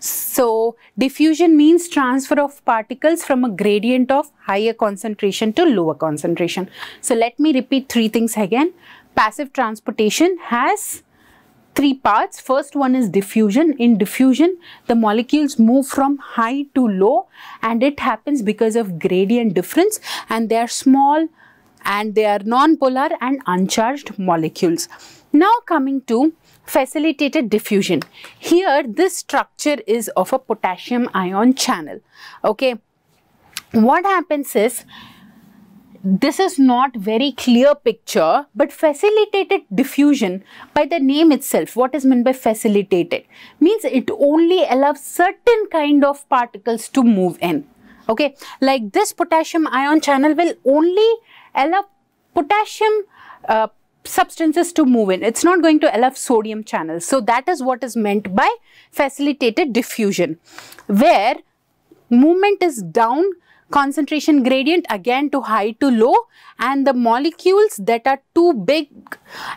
So diffusion means transfer of particles from a gradient of higher concentration to lower concentration. So let me repeat three things again. Passive transportation has three parts. First one is diffusion. In diffusion, the molecules move from high to low, and it happens because of gradient difference, and they are small and they are non-polar and uncharged molecules. Now coming to facilitated diffusion. Here this structure is of a potassium ion channel. Okay, what happens is, this is not very clear picture, but facilitated diffusion, by the name itself, what is meant by facilitated? Means it only allows certain kind of particles to move in. Okay, like this potassium ion channel will only allow potassium uh, substances to move in. It's not going to allow sodium channels. So that is what is meant by facilitated diffusion, where movement is down concentration gradient, again to high to low, and the molecules that are too big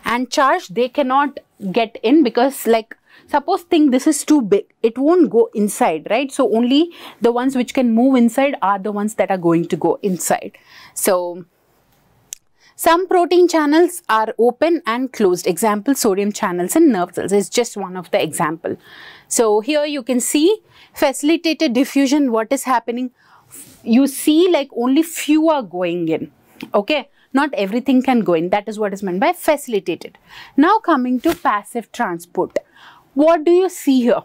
and charged, they cannot get in, because like suppose think this is too big, it won't go inside, right? So only the ones which can move inside are the ones that are going to go inside. So some protein channels are open and closed, example sodium channels in nerve cells is just one of the example. So here you can see facilitated diffusion, what is happening? You see like only few are going in. Okay, not everything can go in. That is what is meant by facilitated. Now coming to passive transport. What do you see here?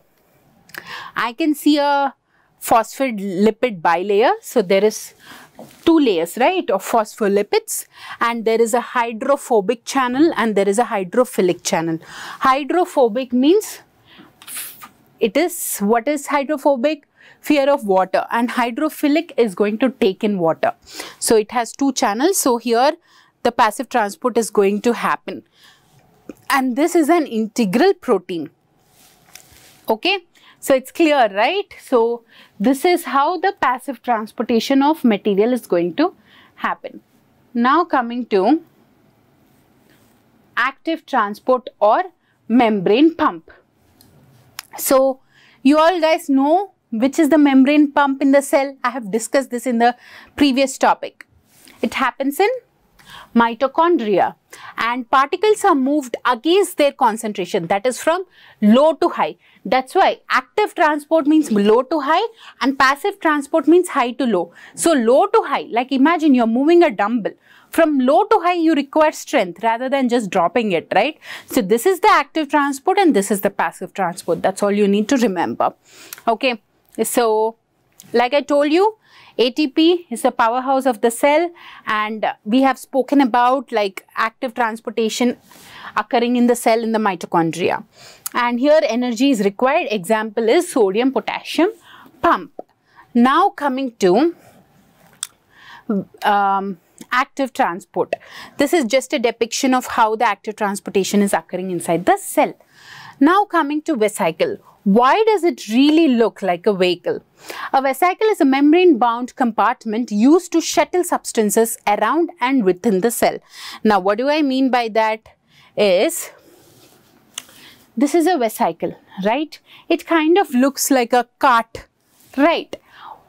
I can see a phosphid lipid bilayer. So there is two layers, right, of phospholipids, and there is a hydrophobic channel and there is a hydrophilic channel. Hydrophobic means it is, what is hydrophobic? Fear of water, and hydrophilic is going to take in water. So it has two channels. So here the passive transport is going to happen, and this is an integral protein. Okay, so it's clear, right? So this is how the passive transportation of material is going to happen. Now coming to active transport or membrane pump. So you all guys know which is the membrane pump in the cell. I have discussed this in the previous topic. It happens in mitochondria, and particles are moved against their concentration, that is from low to high. That's why active transport means low to high and passive transport means high to low. So low to high, like imagine you're moving a dumbbell. From low to high you require strength rather than just dropping it, right? So this is the active transport and this is the passive transport. That's all you need to remember. Okay. So, like I told you, A T P is the powerhouse of the cell, and we have spoken about like active transportation occurring in the cell in the mitochondria, and here energy is required. Example is sodium potassium pump. Now coming to um, active transport. This is just a depiction of how the active transportation is occurring inside the cell. Now coming to vesicle. Why does it really look like a vehicle? A vesicle is a membrane-bound compartment used to shuttle substances around and within the cell. Now, what do I mean by that is, this is a vesicle, right? It kind of looks like a cart, right?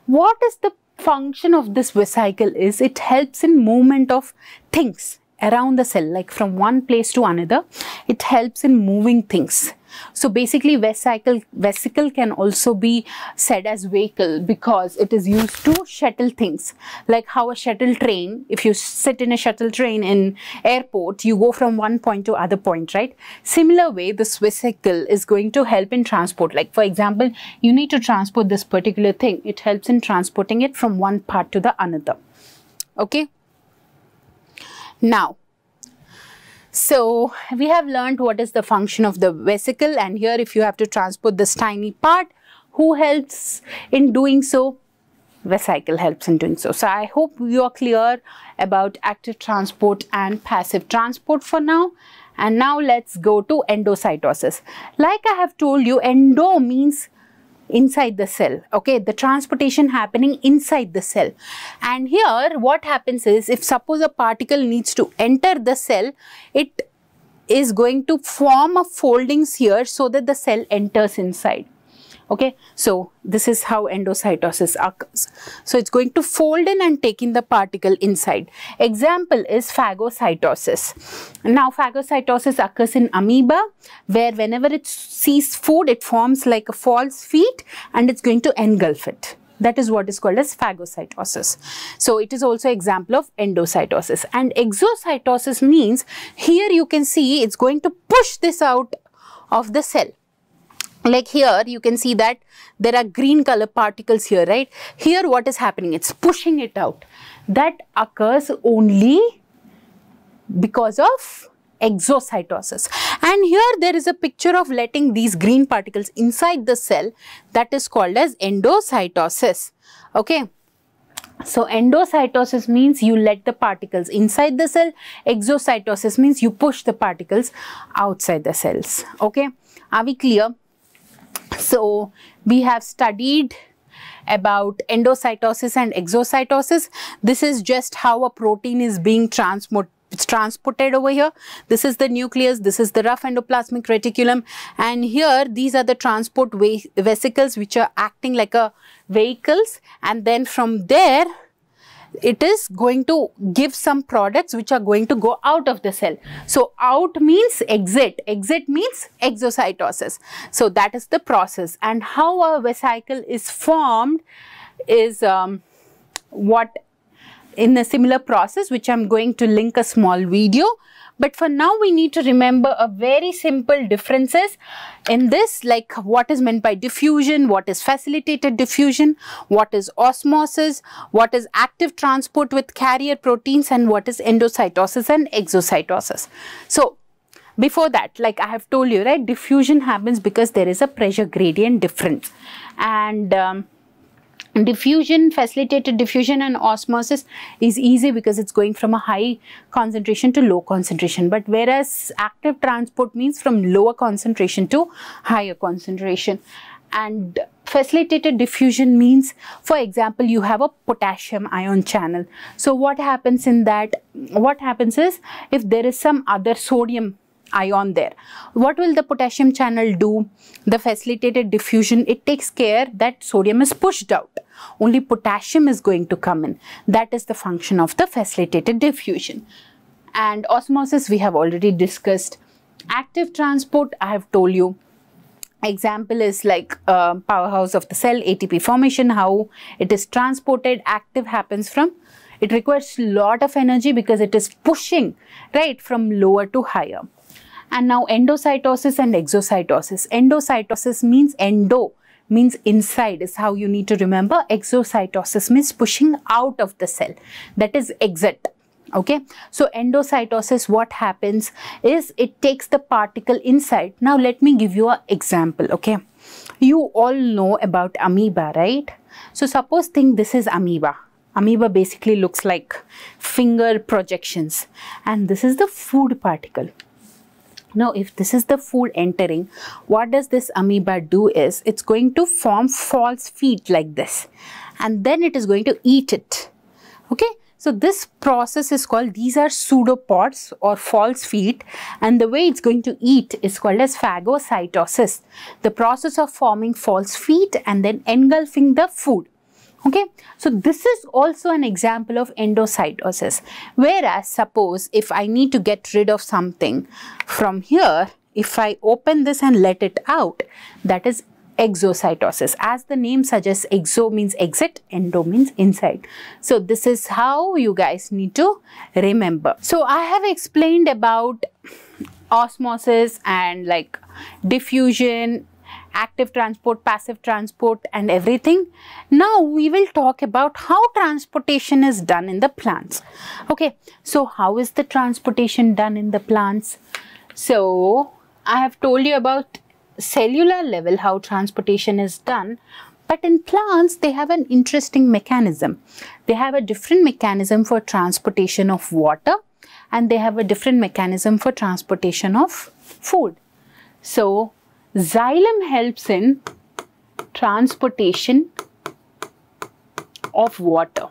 What is the function of this vesicle is, it helps in movement of things around the cell, like from one place to another. It helps in moving things. So basically vesicle, vesicle can also be said as vehicle because it is used to shuttle things. Like how a shuttle train, if you sit in a shuttle train in airport, you go from one point to other point, right? Similar way, this vesicle is going to help in transport. Like for example, you need to transport this particular thing. It helps in transporting it from one part to the another. Okay. Now, so we have learned what is the function of the vesicle, and here if you have to transport this tiny part, who helps in doing so? Vesicle helps in doing so. So I hope you are clear about active transport and passive transport for now. And now let's go to endocytosis. Like I have told you, endo means inside the cell, okay, the transportation happening inside the cell. And here what happens is, if suppose a particle needs to enter the cell, it is going to form a foldings here so that the cell enters inside, okay. So this is how endocytosis occurs. So it's going to fold in and take in the particle inside. Example is phagocytosis. Now phagocytosis occurs in amoeba, where whenever it sees food, it forms like a false feet and it's going to engulf it. That is what is called as phagocytosis. So it is also example of endocytosis. And exocytosis means, here you can see it's going to push this out of the cell. Like here you can see that there are green color particles here, right? Here what is happening? It's pushing it out. That occurs only because of exocytosis. And here there is a picture of letting these green particles inside the cell. That is called as endocytosis. Okay. So endocytosis means you let the particles inside the cell. Exocytosis means you push the particles outside the cells. Okay. Are we clear? So we have studied about endocytosis and exocytosis. This is just how a protein is being transport, transported over here. This is the nucleus, this is the rough endoplasmic reticulum, and here these are the transport vesicles which are acting like a vehicles, and then from there it is going to give some products which are going to go out of the cell. So out means exit, exit means exocytosis. So that is the process, and how a vesicle is formed is um, what in a similar process which I am going to link a small video. But for now we need to remember a very simple differences in this, like what is meant by diffusion, what is facilitated diffusion, what is osmosis, what is active transport with carrier proteins, and what is endocytosis and exocytosis. So before that, like I have told you, right, diffusion happens because there is a pressure gradient difference, and um, diffusion, facilitated diffusion and osmosis is easy because it's going from a high concentration to low concentration, but whereas active transport means from lower concentration to higher concentration. And facilitated diffusion means, for example, you have a potassium ion channel. So what happens in that, what happens is, if there is some other sodium ion there, what will the potassium channel do? The facilitated diffusion, it takes care that sodium is pushed out, only potassium is going to come in. That is the function of the facilitated diffusion. And osmosis we have already discussed. Active transport I have told you. Example is like uh, powerhouse of the cell, A T P formation, how it is transported. Active happens from, it requires lot of energy because it is pushing, right, from lower to higher. And now endocytosis and exocytosis. Endocytosis means endo, means inside is how you need to remember. Exocytosis means pushing out of the cell, that is exit. Okay. So endocytosis, what happens is it takes the particle inside. Now let me give you an example. Okay. You all know about amoeba, right? So suppose think this is amoeba. Amoeba basically looks like finger projections, and this is the food particle. Now, if this is the food entering, what does this amoeba do is, it's going to form false feet like this, and then it is going to eat it. Okay. So this process is called, these are pseudopods or false feet, and the way it's going to eat is called as phagocytosis. The process of forming false feet and then engulfing the food. Okay. So this is also an example of endocytosis. Whereas suppose if I need to get rid of something from here, If I open this and let it out, that is exocytosis. As the name suggests, exo means exit, endo means inside. So this is how you guys need to remember. So I have explained about osmosis and like diffusion, active transport, passive transport and everything. Now we will talk about how transportation is done in the plants. Okay, so how is the transportation done in the plants? So I have told you about cellular level how transportation is done, but in plants they have an interesting mechanism. They have a different mechanism for transportation of water and they have a different mechanism for transportation of food. So xylem helps in transportation of water,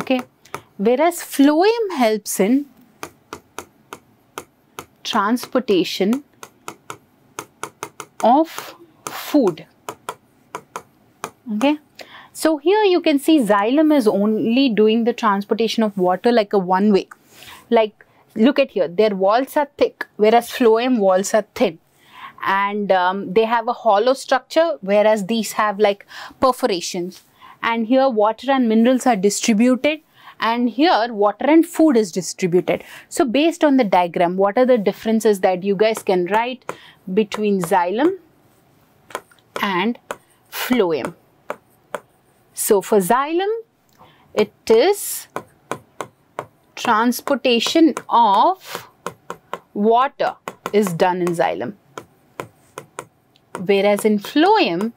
okay, whereas phloem helps in transportation of food, okay. So here you can see xylem is only doing the transportation of water like a one way, like look at here, their walls are thick, whereas phloem walls are thin, and um, they have a hollow structure, whereas these have like perforations, and here water and minerals are distributed, and here water and food is distributed. So based on the diagram, what are the differences that you guys can write between xylem and phloem? So for xylem, it is transportation of water is done in xylem, whereas in phloem,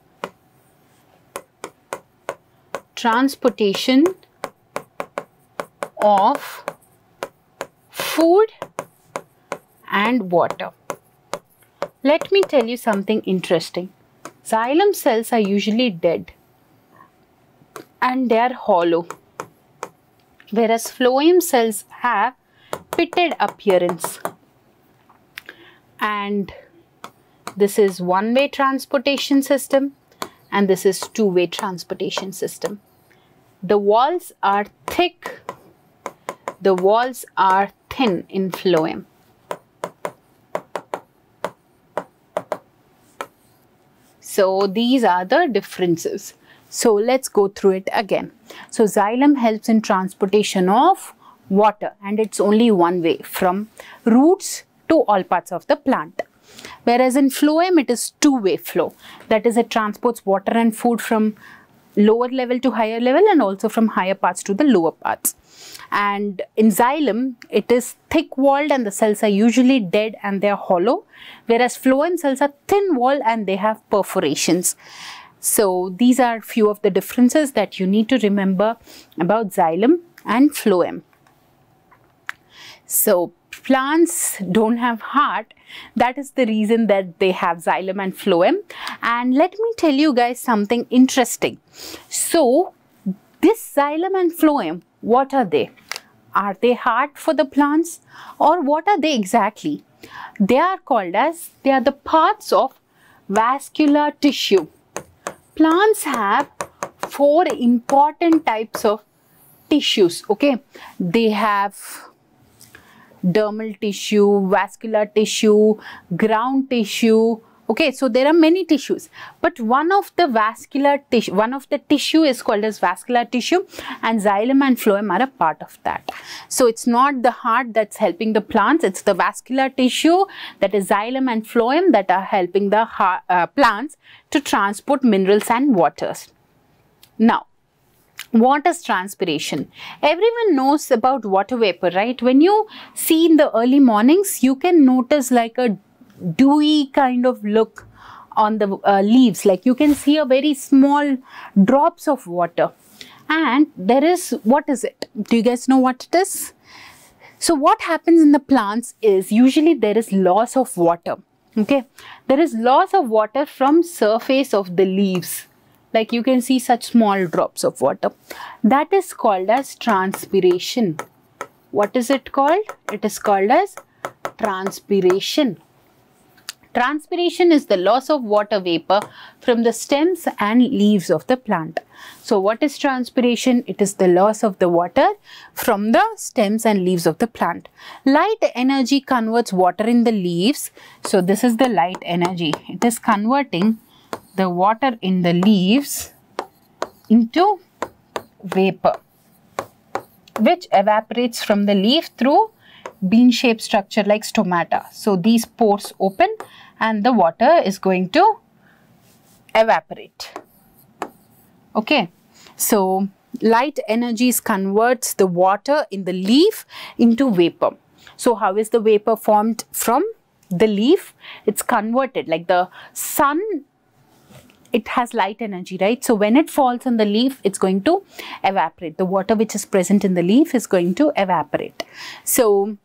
transportation of food and water. Let me tell you something interesting. Xylem cells are usually dead and they are hollow, whereas phloem cells have pitted appearance, and this is one-way transportation system and this is two-way transportation system. The walls are thick, the walls are thin in phloem. So these are the differences. So let's go through it again. So xylem helps in transportation of water and it's only one way from roots to all parts of the plant. Whereas in phloem, it is two-way flow. That is, it transports water and food from lower level to higher level and also from higher parts to the lower parts. And in xylem, it is thick-walled and the cells are usually dead and they are hollow. Whereas phloem cells are thin-walled and they have perforations. So these are few of the differences that you need to remember about xylem and phloem. So plants don't have heart. That is the reason that they have xylem and phloem. And let me tell you guys something interesting. So this xylem and phloem, what are they? Are they heart for the plants or what are they exactly? They are called as, they are the parts of vascular tissue. Plants have four important types of tissues, okay? They have dermal tissue, vascular tissue, ground tissue, okay? So there are many tissues, but one of the vascular tissue, one of the tissue is called as vascular tissue, and xylem and phloem are a part of that. So it's not the heart that's helping the plants, it's the vascular tissue, that is xylem and phloem, that are helping the heart, uh, plants to transport minerals and waters. Now, what is transpiration? Everyone knows about water vapor, right? When you see in the early mornings, you can notice like a dewy kind of look on the uh, leaves, like you can see a very small drops of water. And there is, what is it? Do you guys know what it is? So what happens in the plants is usually there is loss of water, okay? There is loss of water from surface of the leaves. Like you can see such small drops of water. That is called as transpiration. What is it called? It is called as transpiration. Transpiration is the loss of water vapor from the stems and leaves of the plant. So what is transpiration? It is the loss of the water from the stems and leaves of the plant. Light energy converts water in the leaves. So this is the light energy. It is converting the water in the leaves into vapor, which evaporates from the leaf through bean-shaped structure like stomata. So these pores open and the water is going to evaporate. Okay, so light energies converts the water in the leaf into vapor. So how is the vapor formed from the leaf? It's converted, like the sun, it has light energy, right? So when it falls on the leaf, it's going to evaporate. The water which is present in the leaf is going to evaporate. So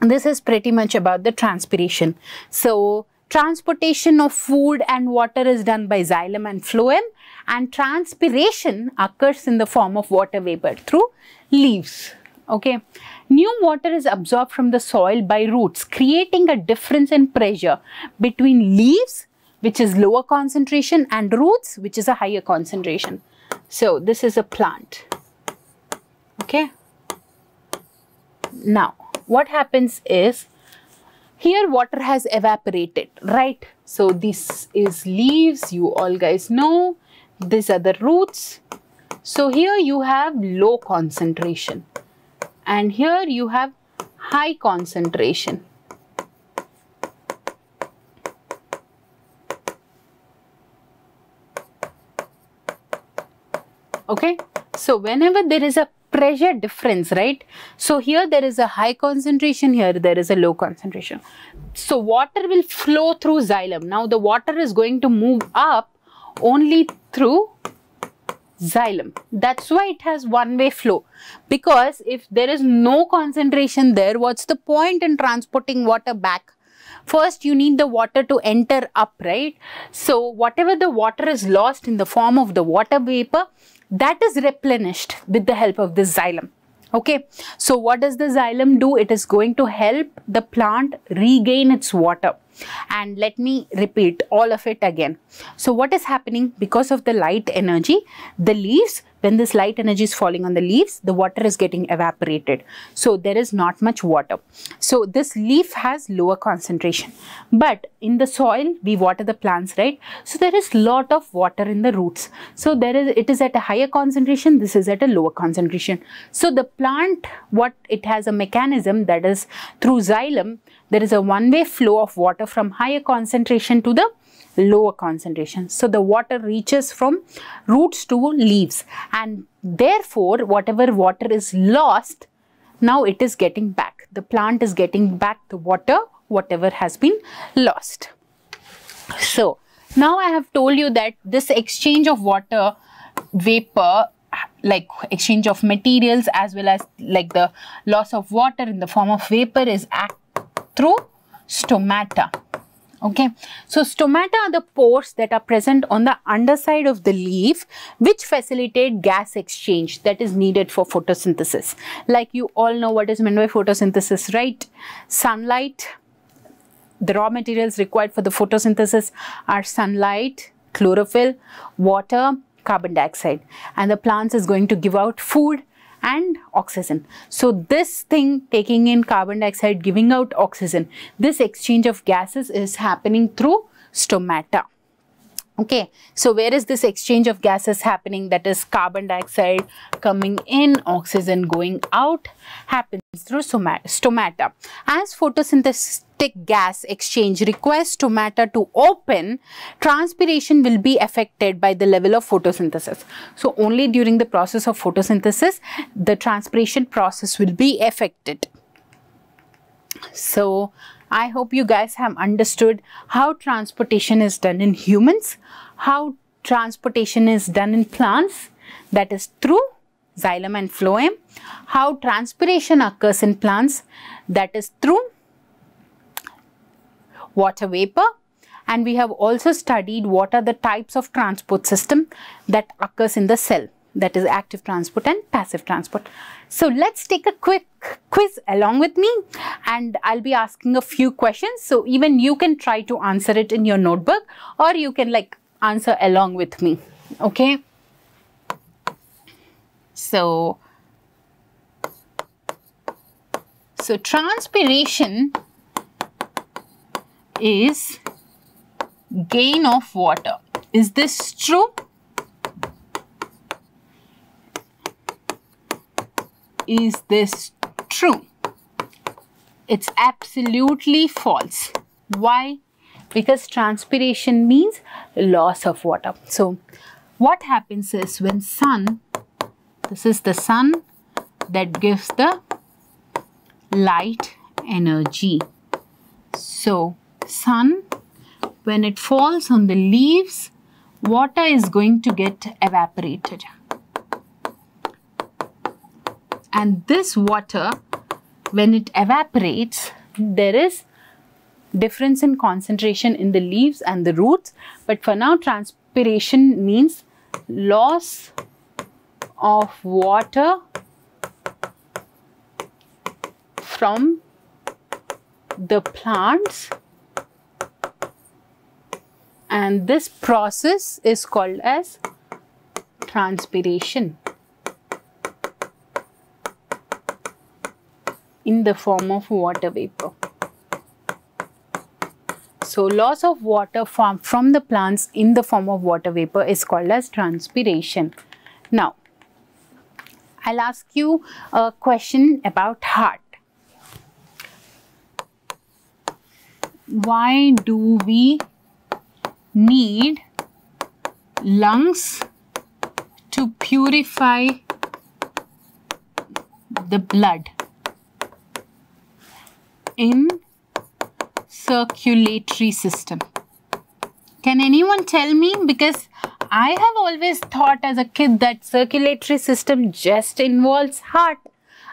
this is pretty much about the transpiration. So transportation of food and water is done by xylem and phloem, and transpiration occurs in the form of water vapor through leaves. Okay, new water is absorbed from the soil by roots, creating a difference in pressure between leaves, which is lower concentration, and roots, which is a higher concentration. So this is a plant. Okay. Now what happens is, here water has evaporated, right? So this is leaves, you all guys know. These are the roots. So here you have low concentration and here you have high concentration. Okay, so whenever there is a pressure difference, right? So here there is a high concentration, here there is a low concentration. So water will flow through xylem. Now the water is going to move up only through xylem. That's why it has one-way flow, because if there is no concentration there, what's the point in transporting water back? First, you need the water to enter up, right? So whatever the water is lost in the form of the water vapor, that is replenished with the help of this xylem. Okay, so what does the xylem do? It is going to help the plant regain its water. And let me repeat all of it again. So what is happening? Because of the light energy, the leaves, when this light energy is falling on the leaves, the water is getting evaporated. So there is not much water. So this leaf has lower concentration. But in the soil, we water the plants, right? So there is lot of water in the roots. So there is, it is at a higher concentration, this is at a lower concentration. So the plant, what it has a mechanism, that is through xylem, there is a one-way flow of water from higher concentration to the lower concentration. So the water reaches from roots to leaves, and therefore whatever water is lost, now it is getting back. The plant is getting back the water, whatever has been lost. So now I have told you that this exchange of water vapor, like exchange of materials as well as like the loss of water in the form of vapor, is act through stomata. Okay, so stomata are the pores that are present on the underside of the leaf, which facilitate gas exchange that is needed for photosynthesis. Like you all know what is meant by photosynthesis, right? Sunlight, the raw materials required for the photosynthesis are sunlight, chlorophyll, water, carbon dioxide, and the plants is going to give out food and oxygen. So this thing taking in carbon dioxide, giving out oxygen, this exchange of gases is happening through stomata. Okay, so where is this exchange of gases happening? That is carbon dioxide coming in, oxygen going out, happens through stomata. As photosynthetic gas exchange requires stomata to open, transpiration will be affected by the level of photosynthesis. So only during the process of photosynthesis, the transpiration process will be affected. So I hope you guys have understood how transportation is done in humans, how transportation is done in plants, that is through xylem and phloem, how transpiration occurs in plants, that is through water vapor, and we have also studied what are the types of transport system that occurs in the cell, that is active transport and passive transport. So let's take a quick quiz along with me, and I'll be asking a few questions. So even you can try to answer it in your notebook, or you can like answer along with me. Okay. So, so transpiration is gain of water. Is this true? Is this true? It's absolutely false. Why? Because transpiration means loss of water. So what happens is when sun, this is the sun that gives the light energy. So sun, when it falls on the leaves, water is going to get evaporated. And this water, when it evaporates, there is difference in concentration in the leaves and the roots. But for now, transpiration means loss of water from the plants. And this process is called as transpiration, in the form of water vapor. So loss of water from, from the plants in the form of water vapor is called as transpiration. Now, I'll ask you a question about heart. Why do we need lungs to purify the blood in circulatory system? Can anyone tell me? Because I have always thought as a kid that circulatory system just involves heart.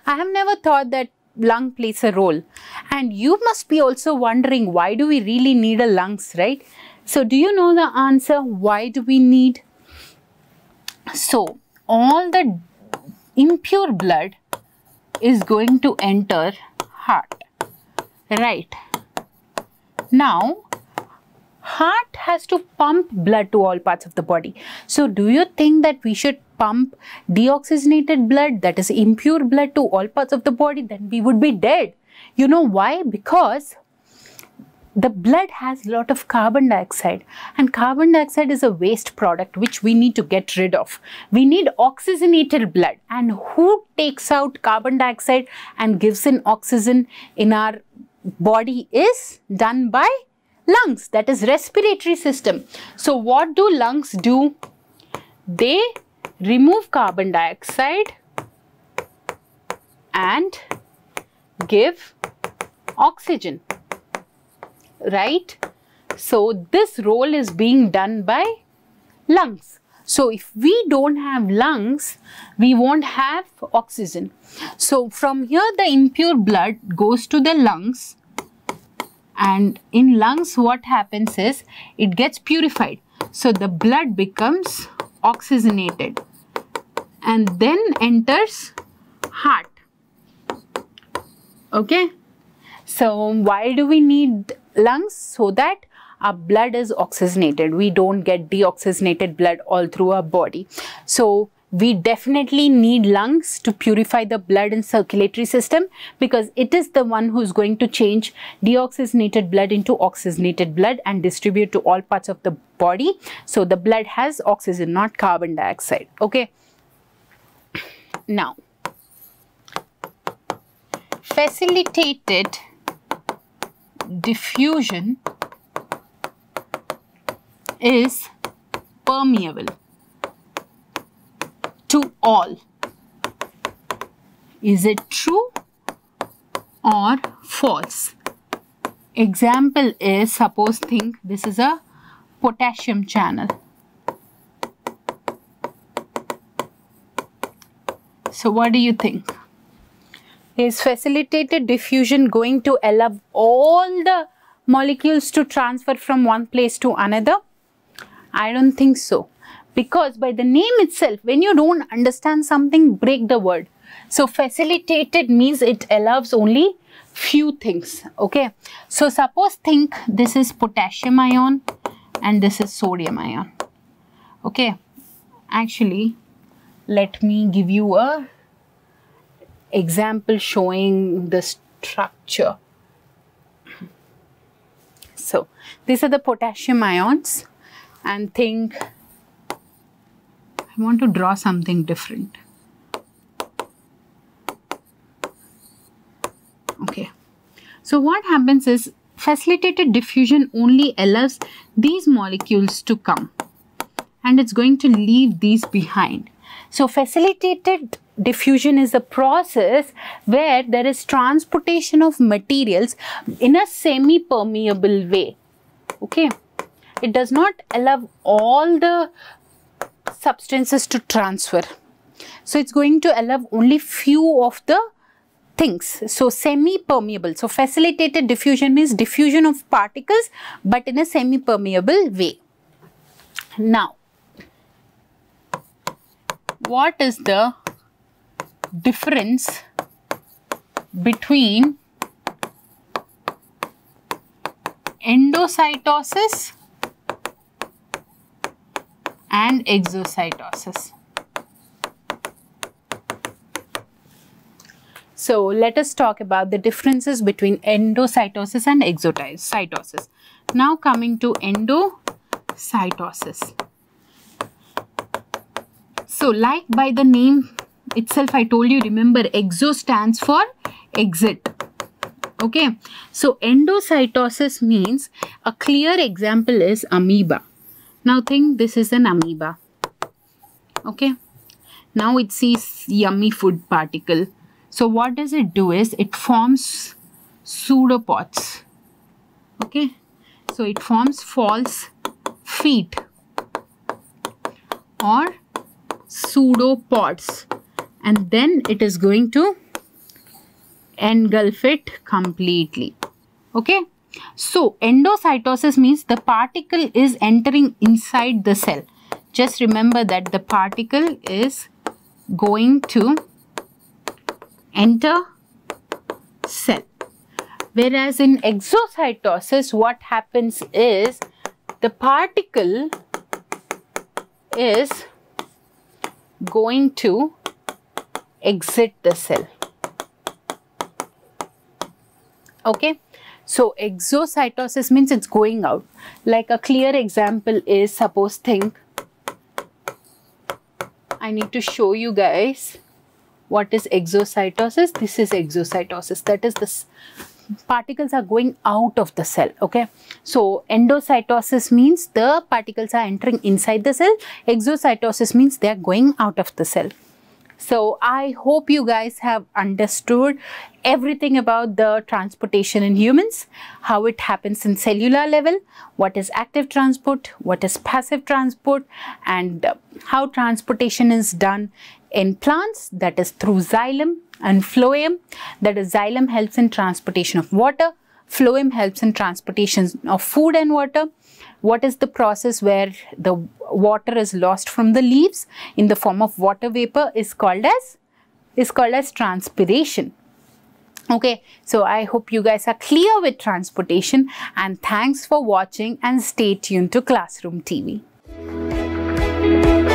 I have never thought that lung plays a role. And you must be also wondering, why do we really need a lungs, right? So do you know the answer? Why do we need? So all the impure blood is going to enter heart. Right. Now, heart has to pump blood to all parts of the body. So do you think that we should pump deoxygenated blood, that is impure blood, to all parts of the body? Then we would be dead. You know why? Because the blood has a lot of carbon dioxide, and carbon dioxide is a waste product which we need to get rid of. We need oxygenated blood. And who takes out carbon dioxide and gives in oxygen in our body is done by lungs, that is respiratory system. So what do lungs do? They remove carbon dioxide and give oxygen, right? So this role is being done by lungs. So if we don't have lungs, we won't have oxygen. So from here, the impure blood goes to the lungs, and in lungs what happens is it gets purified. So the blood becomes oxygenated and then enters heart. Okay. So why do we need lungs? So that our blood is oxygenated. We don't get deoxygenated blood all through our body. So we definitely need lungs to purify the blood and circulatory system, because it is the one who's going to change deoxygenated blood into oxygenated blood and distribute to all parts of the body. So the blood has oxygen, not carbon dioxide. Okay. Now, facilitated diffusion is permeable to all. Is it true or false? Example is, suppose, think this is a potassium channel. So what do you think? Is facilitated diffusion going to allow all the molecules to transfer from one place to another? I don't think so, because by the name itself, when you don't understand something, break the word. So facilitated means it allows only few things. Okay. So suppose think this is potassium ion and this is sodium ion. Okay. Actually, let me give you a example showing the structure. So these are the potassium ions, and think I want to draw something different. Okay, so what happens is facilitated diffusion only allows these molecules to come, and it's going to leave these behind. So facilitated diffusion is a process where there is transportation of materials in a semi-permeable way. Okay, it does not allow all the substances to transfer. So it's going to allow only few of the things. So semi-permeable. So facilitated diffusion means diffusion of particles but in a semi-permeable way. Now, what is the difference between endocytosis and exocytosis? So let us talk about the differences between endocytosis and exocytosis. Now coming to endocytosis. So like by the name itself, I told you, remember, exo stands for exit. Okay. So endocytosis means, a clear example is amoeba. Now think this is an amoeba. Okay. Now it sees yummy food particle. So what does it do is it forms pseudopods. Okay. So it forms false feet or pseudopods. And then it is going to engulf it completely. Okay. So endocytosis means the particle is entering inside the cell. Just remember that the particle is going to enter cell. Whereas in exocytosis, what happens is the particle is going to exit the cell. Okay. So exocytosis means it's going out. Like a clear example is, suppose think, I need to show you guys what is exocytosis. This is exocytosis. That is, this particles are going out of the cell. Okay. So endocytosis means the particles are entering inside the cell. Exocytosis means they are going out of the cell. So I hope you guys have understood everything about the transportation in humans, how it happens in cellular level, what is active transport, what is passive transport, and how transportation is done in plants, that is through xylem and phloem. That is, xylem helps in transportation of water, phloem helps in transportation of food and water. What is the process where the water is lost from the leaves in the form of water vapor is called as is called as transpiration. Okay, so I hope you guys are clear with transportation, and thanks for watching and stay tuned to Classroom T V.